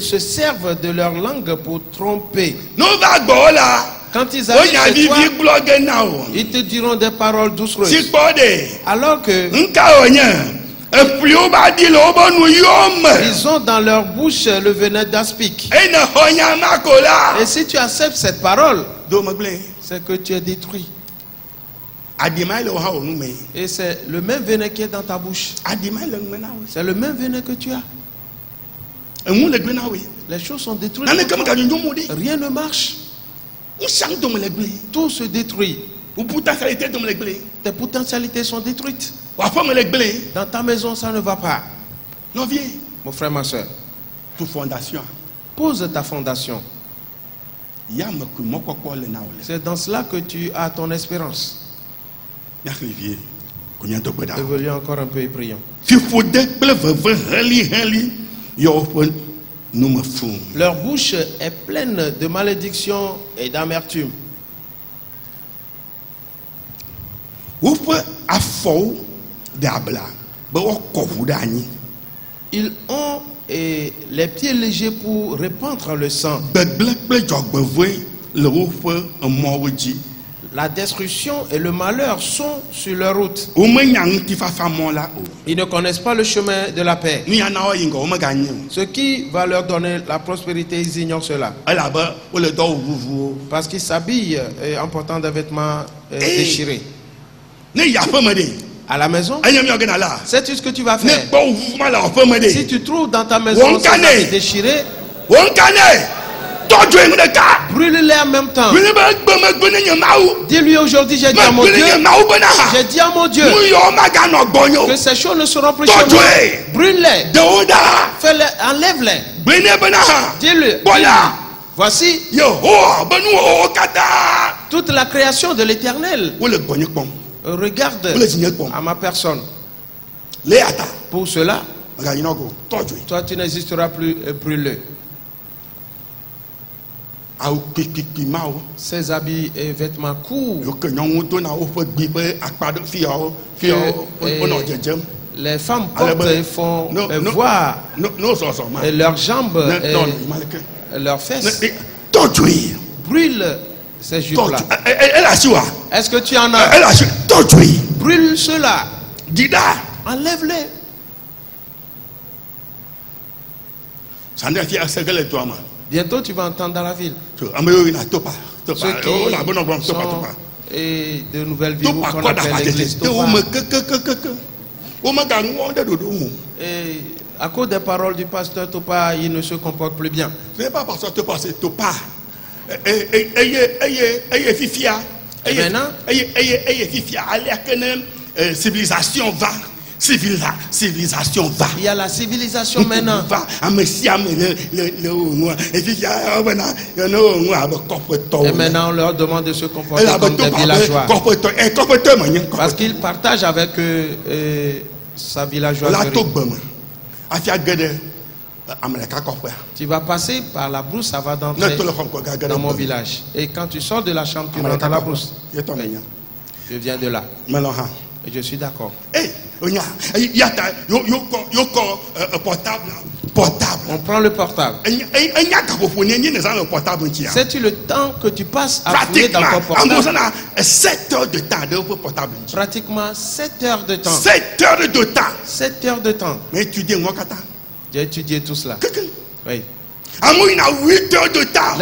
se servent de leur langue pour tromper. Quand ils arrivent chez toi, ils te diront des paroles doucereuses. Alors que ils ont dans leur bouche le venin d'aspic. Et si tu acceptes cette parole, c'est que tu es détruit. Et c'est le même venin qui est dans ta bouche. C'est le même venin que tu as. Les choses sont détruites. Rien ne marche. Tout se détruit. Tes potentialités sont détruites. Dans ta maison, ça ne va pas. Mon frère, ma soeur, pose ta fondation. C'est dans cela que tu as ton espérance. Évoluons encore un peu et prions. Leur bouche est pleine de malédictions et d'amertume. Ils ont les pieds légers pour répandre le sang. La destruction et le malheur sont sur leur route. Ils ne connaissent pas le chemin de la paix. Ce qui va leur donner la prospérité, ils ignorent cela. Parce qu'ils s'habillent en portant des vêtements déchirés. À la maison, sais-tu ce que tu vas faire? Si tu trouves dans ta maison des habits déchirés, brûle-les en même temps. Dis-lui aujourd'hui, j'ai dit à mon Dieu, que ces choses ne seront plus chez moi. Brûle-les. Enlève-les. Dis-lui, voici toute la création de l'Éternel. Regarde à ma personne. Pour cela, toi tu n'existeras plus, brûle-le. Ces habits et vêtements courts, les femmes portent et font voir et leurs jambes et leurs fesses. Brûle ces jupes-là. Est-ce que tu en as? Brûle cela. Enlève-les. Bientôt tu vas entendre dans la ville et de nouvelles villes qu'on appelle l'église. Et à cause des paroles du pasteur Topa, il ne se comporte plus bien. Ce n'est pas parce que Topa, c'est Topa. Et maintenant, civilisation va. Civilisation va. Il y a la civilisation maintenant. Et maintenant, on leur demande de se comporter comme des villageois. Parce qu'ils partagent avec sa villageoiserie. Tu vas passer par la brousse, ça va dans mon village. Et quand tu sors de la chambre, tu rentres dans la brousse. Je viens de là. Et je suis d'accord. On prend le portable. Sais-tu le temps que tu passes à fouiller dans ton portable? 7 heures de temps. Pratiquement 7 heures de temps. 7 heures de temps. 7 heures de temps. J'ai étudié tout cela. Oui. Les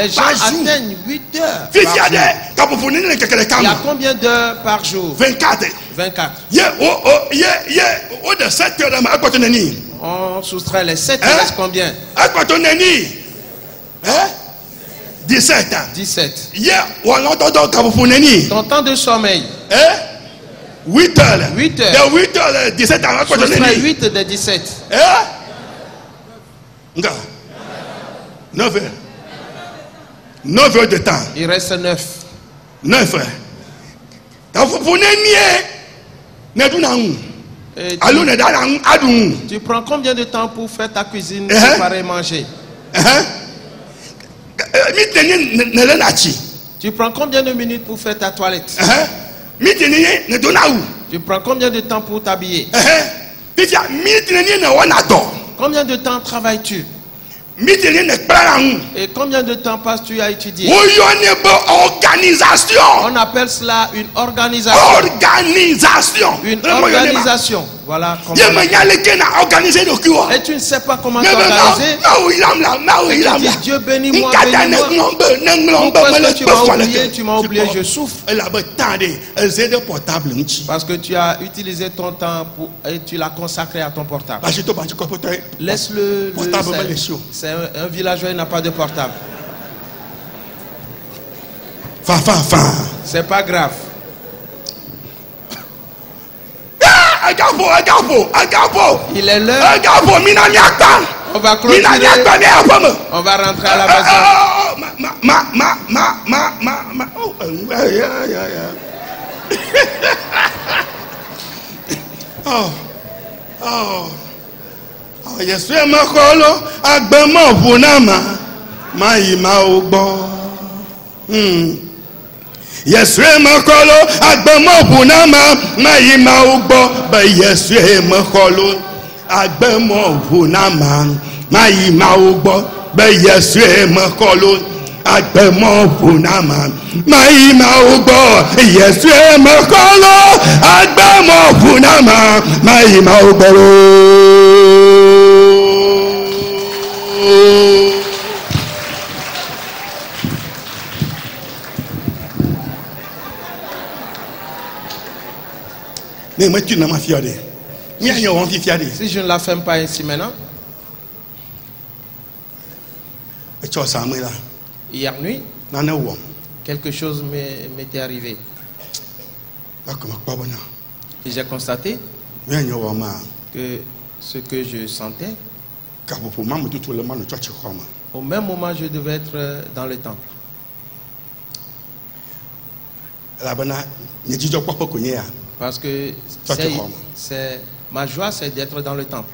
gens atteignent 8 heures par jour. Il y a combien d'heures par jour? 24. On soustrait les 7, il reste combien? 17. Ton temps de sommeil, 8 heures. 8 heures, 17 ans. Soustrait 8 de 17. 9 heures. 9 heures de temps. Il reste 9 heures. Tu prends combien de temps pour faire ta cuisine, préparer et manger? Tu prends combien de minutes pour faire ta toilette? Tu prends combien de temps pour t'habiller? Combien de temps travailles-tu? Et combien de temps passes-tu à étudier? On appelle cela une organisation. Une organisation. Voilà. Et tu ne sais pas comment t'organiser. Tu dis Dieu bénis-moi, bénis-moi. Pourquoi est-ce que tu m'as oublié? Tu m'as oublié, je souffre. Parce que tu as utilisé ton temps pour, et tu l'as consacré à ton portable. Laisse-le. C'est un villageois, il n'a pas de portable. C'est pas grave. Il est l'heure. On va clôturer. On va rentrer à la maison. Yesu emakolo agbemo bunama mayima ugbo ba Yesu emakolo agbemo bunama mayima ugbo ba Yesu emakolo agbemo bunama mayima ugbo Yesu emakolo agbemo bunama mayima ugbo. Si je ne la ferme pas ainsi maintenant, hier nuit, quelque chose m'était arrivé. Et j'ai constaté que ce que je sentais, au même moment, je devais être dans le temple. Parce que c'est ma joie, c'est d'être dans le temple.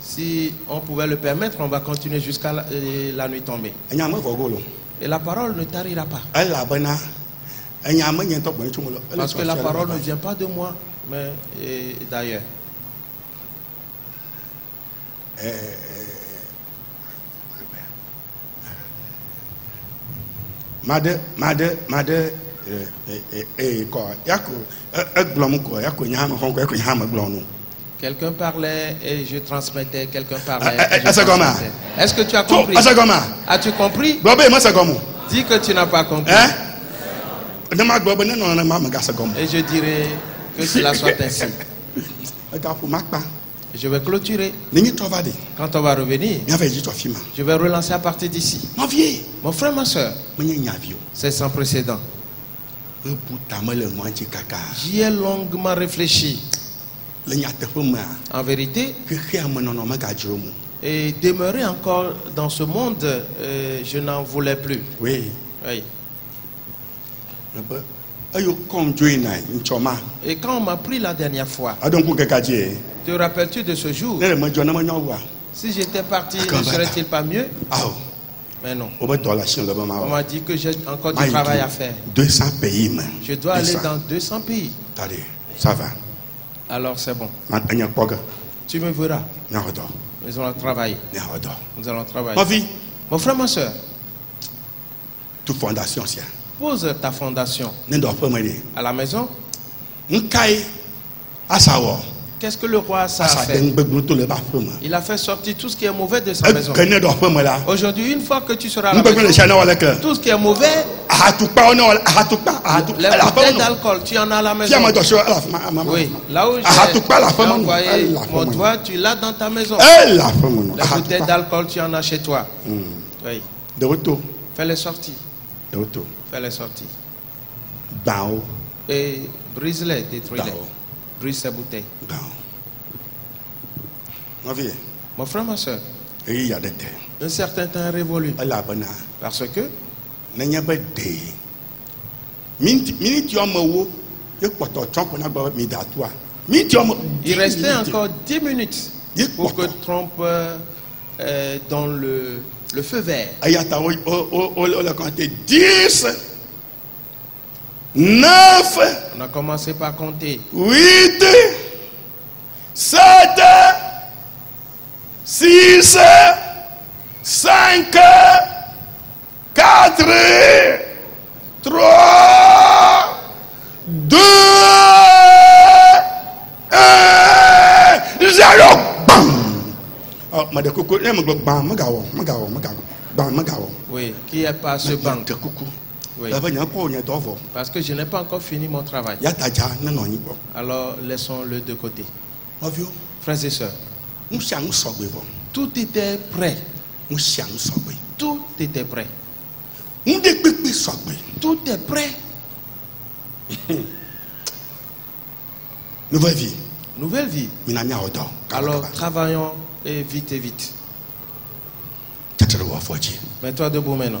Si on pouvait le permettre, on va continuer jusqu'à la nuit tombée. Et la parole ne tarira pas. Parce que la parole ne vient pas de moi, mais d'ailleurs. Quelqu'un parlait et je transmettais. Quelqu'un parlait et je transmettais. Est-ce que tu as compris? As-tu compris? Dis que tu n'as pas compris. Et je dirai que cela soit ainsi. Je vais clôturer. Quand on va revenir, je vais relancer à partir d'ici. Mon frère, ma soeur, c'est sans précédent. J'y ai longuement réfléchi. En vérité, et demeurer encore dans ce monde, je n'en voulais plus. Oui. Et quand on m'a pris la dernière fois, te rappelles-tu de ce jour? Si j'étais parti, ne serait-il pas mieux? Mais non. On m'a dit que j'ai encore du travail à faire. 200 pays. Je dois aller dans 200 pays. Ça va. Alors c'est bon. Tu me verras. Nous allons travailler. Mon frère, ma soeur. Pose ta fondation à la maison. Qu'est-ce que le roi ça a fait? Il a fait sortir tout ce qui est mauvais de sa maison. Aujourd'hui, une fois que tu seras à la maison, tout ce qui est mauvais, les bouteilles d'alcool, tu en as à la maison. Oui, là où j'ai envoyé mon doigt, tu l'as dans ta maison. Les bouteilles d'alcool, tu en as chez toi. Oui. Fais-les sortir. Et brise-les, détruis-les. Brise ces bouteilles. Mon frère, ma soeur, un certain temps révolu. Parce que Il restait encore 10 minutes pour que Trump dans le feu vert. 10, 9, on a commencé par compter. 8, 7, 6, 5, 4, 3, 2, 1, 0. Oui, qui est pas ce banc. Oui. Parce que je n'ai pas encore fini mon travail. Alors laissons-le de côté. Frères et sœurs, tout était prêt. Tout était prêt. Tout est prêt. Nouvelle vie. Nouvelle vie. Alors travaillons et vite et vite. Mets-toi debout maintenant.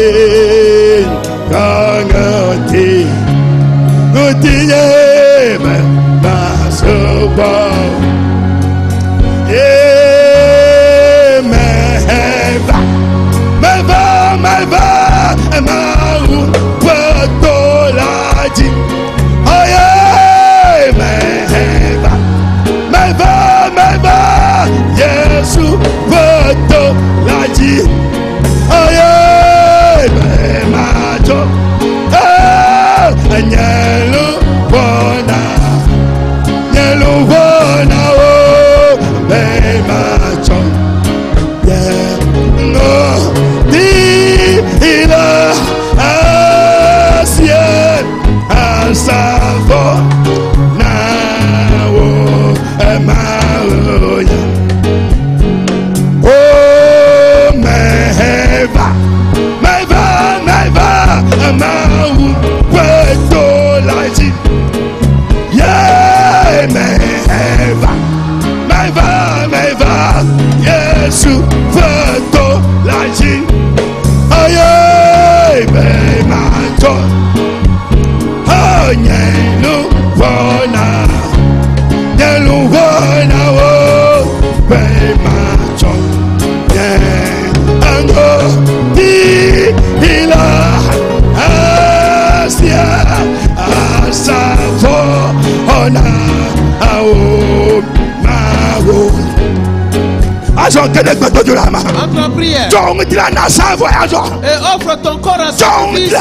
Entre prière et offre ton corps à sacrifice.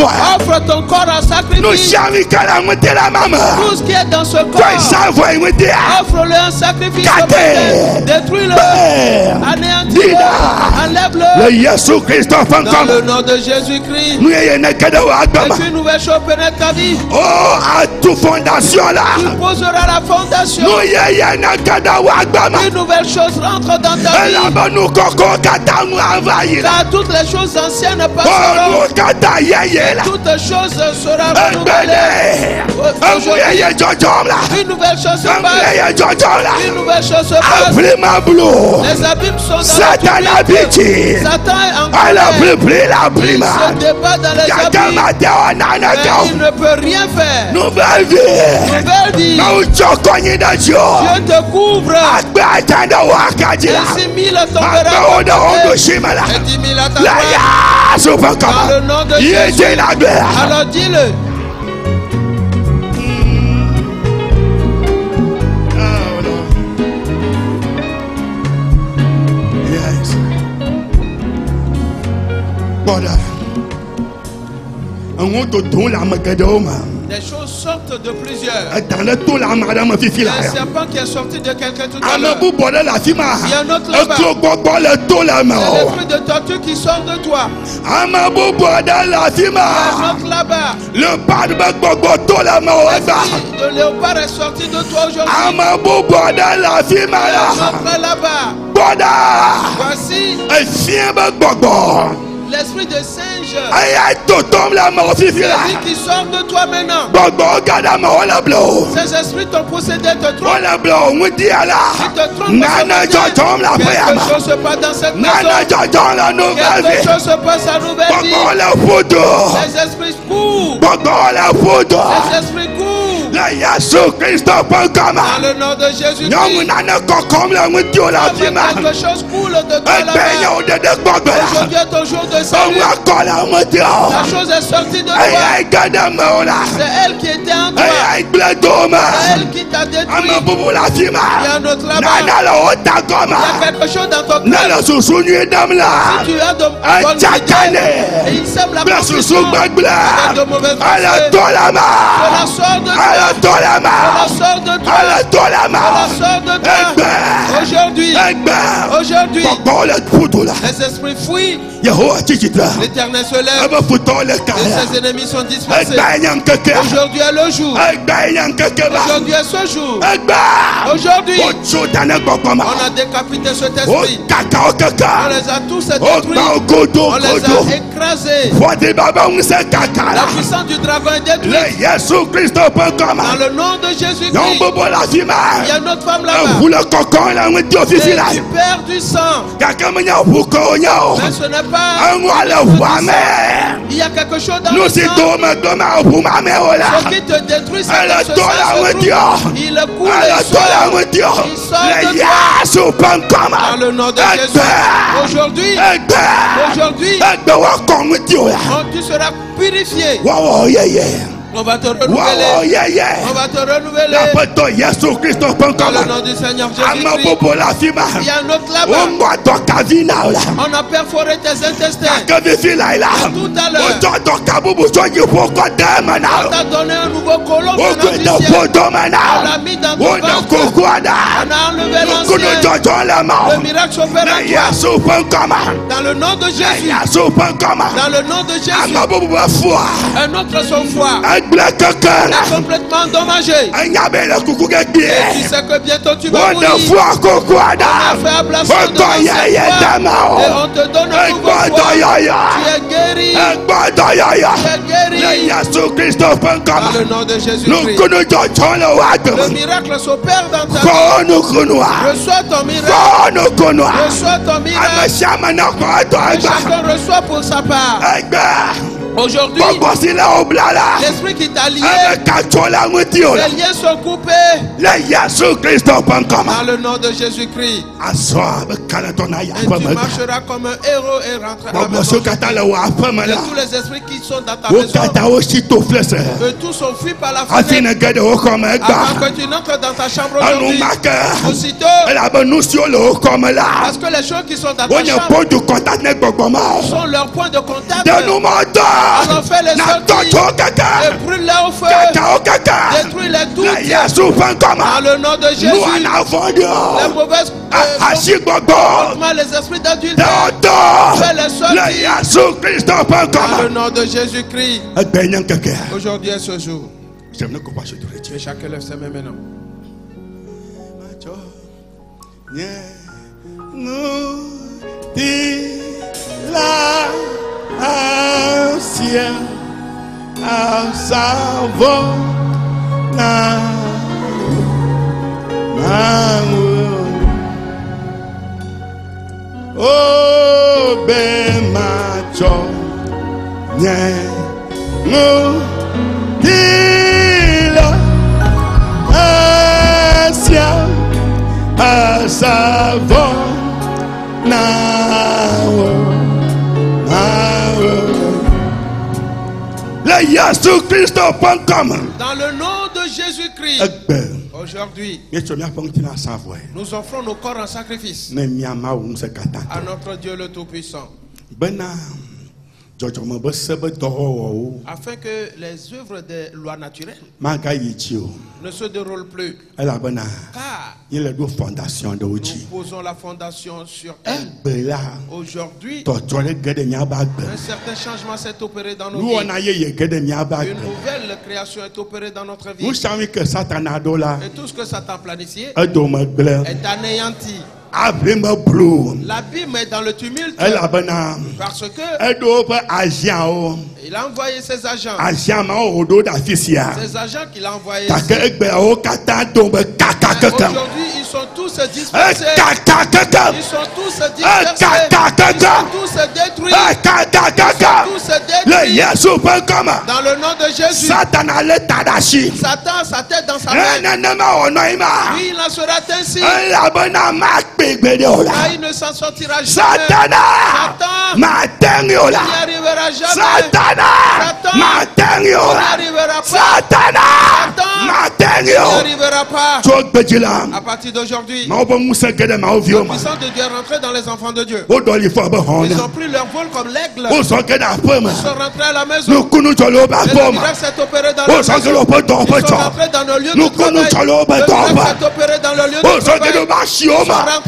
Offre ton corps à sacrifice. Tout ce qui est dans ce corps, offre-le en sacrifice. Détruis-le, anéantis-le, enlève-le dans le nom de Jésus-Christ. Une nouvelle chose pénètre ta vie. Oh, à toute fondation là, tu poseras la fondation. Une nouvelle chose rentre dans ta vie. Car toutes les choses anciennes passeront. Toutes les choses seront renouvelées. Une nouvelle chose se passe. Une nouvelle chose se passe. Les abîmes sont dans la vie. Satan est en colère. Il se débat dans les abîmes. Mais il ne peut rien faire. Nouvelle vie. Dieu te couvre. 6 000 tomberont à tes pieds et 10 000 à ta droite. Dans le nom de Jésus. Alors dis-le. Yes. Les choses sortent de plusieurs. Il y a un serpent qui est sorti de quelqu'un tout à l'heure. Il y a un autre là-bas. Il y a l'esprit de tortue qui sort de toi. Il y a un autre là-bas. L'esprit de léopard est sorti de toi aujourd'hui. Il y a un autre là-bas. Voici l'esprit de singe. Les vies qui sortent de toi maintenant. Ces esprits t'ont poussé d'être trop. Ils te trompent. Quelque chose se passe dans cette maison. Quelque chose se passe à nouvelle vie. Ces esprits courent. Ces esprits courent. Dans le nom de Jésus-Christ, quelque chose coule de toi là-bas. Aujourd'hui est ton jour de salut. La chose est sortie de toi. C'est elle qui était en toi. C'est elle qui t'a détruit. Il y a un autre là-bas. Il y a quelque chose dans ton cœur. Si tu as de bonnes idées et il sème la confusion avec de mauvaises pensées, cela sort de toi. À la sorte de toi, aujourd'hui, les esprits fuient, l'Éternel se lève, et ses ennemis sont dispersés. Aujourd'hui est le jour, aujourd'hui est ce jour, aujourd'hui, on a décapité cet esprit, on les a tous détruits, on les a écrasés. La puissance du dragon est détruite. Dans le nom de Jésus-Christ, il y a notre femme là-bas. Tu perds du sang. Mais ce n'est pas. Il y a quelque chose dans le sang. Ce qui te détruit, c'est que ce sang, il coule et sort. Dans le nom de Jésus. Aujourd'hui, tu seras purifié. On va te renouveler. On va te renouveler. Dans le nom du Seigneur Jésus-Christ. Il y a un autre là-bas. On a perforé tes intestins. Tout à l'heure, on t'a donné un nouveau colon. On l'a mis dans ton ventre. On a enlevé l'ancien. Le miracle s'opère à toi. Dans le nom de Jésus. Dans le nom de Jésus. Un autre son foi est complètement endommagé. Et tu sais que bientôt tu vas mourir. On a fait ablation de l'ancien foie et on te donne un nouveau foie. Tu es guéri. Dans le nom de Jésus-Christ, le miracle s'opère dans ta vie. Reçois ton miracle. Reçois ton miracle. Et chacun reçoit pour sa part. Aujourd'hui, l'esprit qui t'a lié, les liens sont coupés. Dans le nom de Jésus-Christ. Et tu marcheras comme un héros et rentreras à la maison. Tous les esprits qui sont dans ta maison, que tous sont fuis par la fenêtre. Avant que tu n'entres dans ta chambre aujourd'hui, aussitôt, parce que les choses qui sont dans ta chambre sont leur point de contact. Alors fais les sorties et brûle leur feu, détruis les doutes dans le nom de Jésus. Les mauvaises les esprits d'adultère, fais les sorties dans le nom de Jésus-Christ. Aujourd'hui et ce jour, que chacun lève ses mains maintenant. Ancien à savon na oh ben macho nye no dila ancien à savon na dans le nom de Jésus-Christ, aujourd'hui, nous offrons nos corps en sacrifice à notre Dieu le Tout-Puissant, afin que les œuvres des lois naturelles ne se déroulent plus, car nous posons la fondation sur elle. Aujourd'hui, un certain changement s'est opéré dans nos vies. Une nouvelle création est opérée dans notre vie. Et tout ce que Satan planifié est anéanti. L'abîme est dans le tumulte, parce que il a envoyé ses agents. Ses agents qu'il a envoyés. Aujourd'hui, ils sont tous dispersés. Ils sont tous dispersés. Ils sont tous détruits. Ils sont tous détruits. Dans le nom de Jésus. Satan, sa tête dans sa main. Lui, il en sera ainsi. Ah, il ne s'en sortira jamais. Satan, il n'y arrivera jamais. Satan, il n'arrivera pas. Satan, il n'arrivera pas. À partir d'aujourd'hui, les puissants de Dieu rentrés dans les enfants de Dieu. Ils ont pris leur vol comme l'aigle. Ils sont rentrés à la maison. Les miracles s'est opéré dans le lieu. Ils sont rentrés dans le lieu de travail. Les miracles s'est opéré dans le lieu de travail. Ils sont rentrés au marché. Les miracles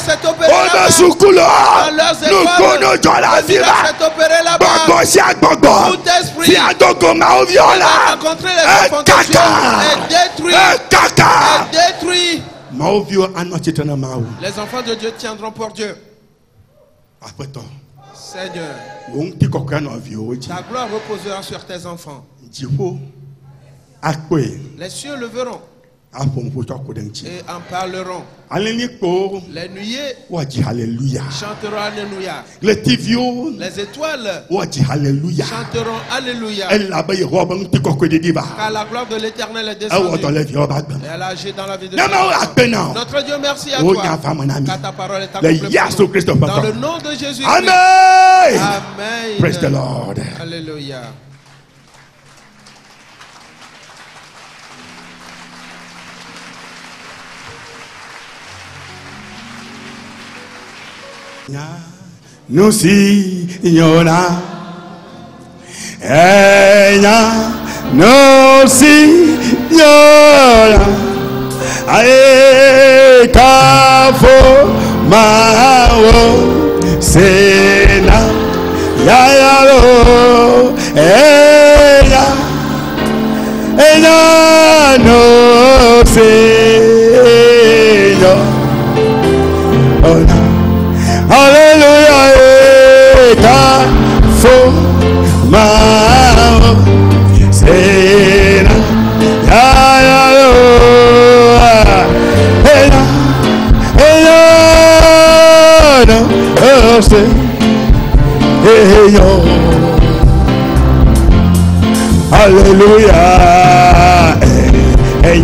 s'est opéré là-bas. Dans leurs écoles, les miracles s'est opéré là-bas. Tout esprit qui a rencontré les enfants de Dieu est détruit. Les enfants de Dieu tiendront pour Dieu. Seigneur, ta gloire reposera sur tes enfants. Les cieux le verront et en parleront. Les nuées alléluia chanteront alléluia. Les étoiles alléluia chanteront alléluia. Car la gloire de l'Éternel est descendue et elle agit dans la vie de l'homme. Notre Dieu, merci à toi, car ta parole est accomplie dans le nom de Jésus-Christ. Amen. Amen. Praise the Lord. Alléluia. Nous si ignora, ella nos ignora, ay cafo mao sena, ya ya lo, ella nos ignora. Alléluia, ta faux mao, c'est là, et là, Seigneur. Alléluia. Hey,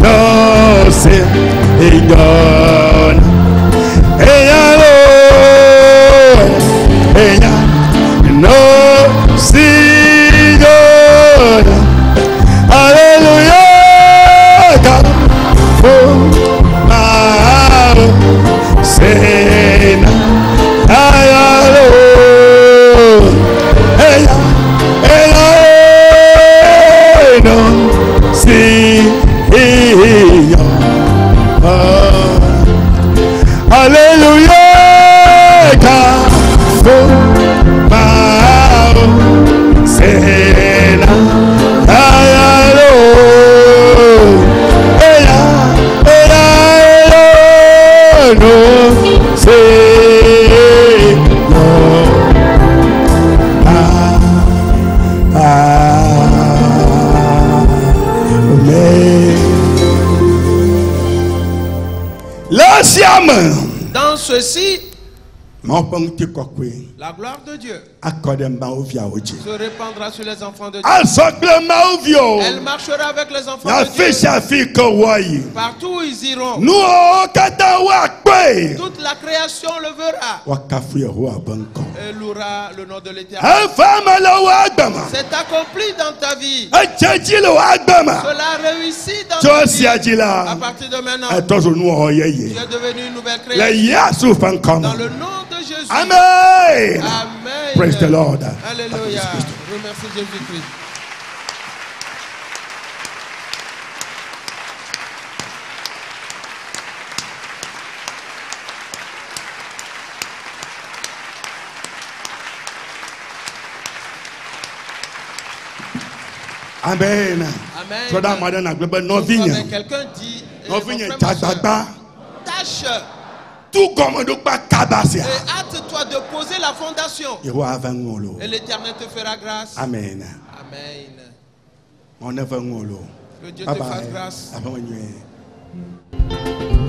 non, c'est il donne. Hey, allô. Hey, non, c'est donne. Alléluia. Oh, ah, c'est dans ceci, la gloire de Dieu se répandra sur les enfants de Dieu. Elle marchera avec les enfants de Dieu. Partout où ils iront, toute la création le verra et louera le nom de l'Éternel. C'est accompli dans ta vie. Cela réussit dans ta vie. À partir de maintenant, tu es devenu une nouvelle création dans le nom de Jésus. Amen. Amen. Praise the Lord. Alléluia. Remercie Jésus-Christ. Amen. Amen. Quelqu'un dit, tâche. Tout comme nous pas cabasser. Et hâte-toi de poser la fondation. Et l'Éternel te fera grâce. Amen. Amen. Que Dieu te fasse grâce. Amen.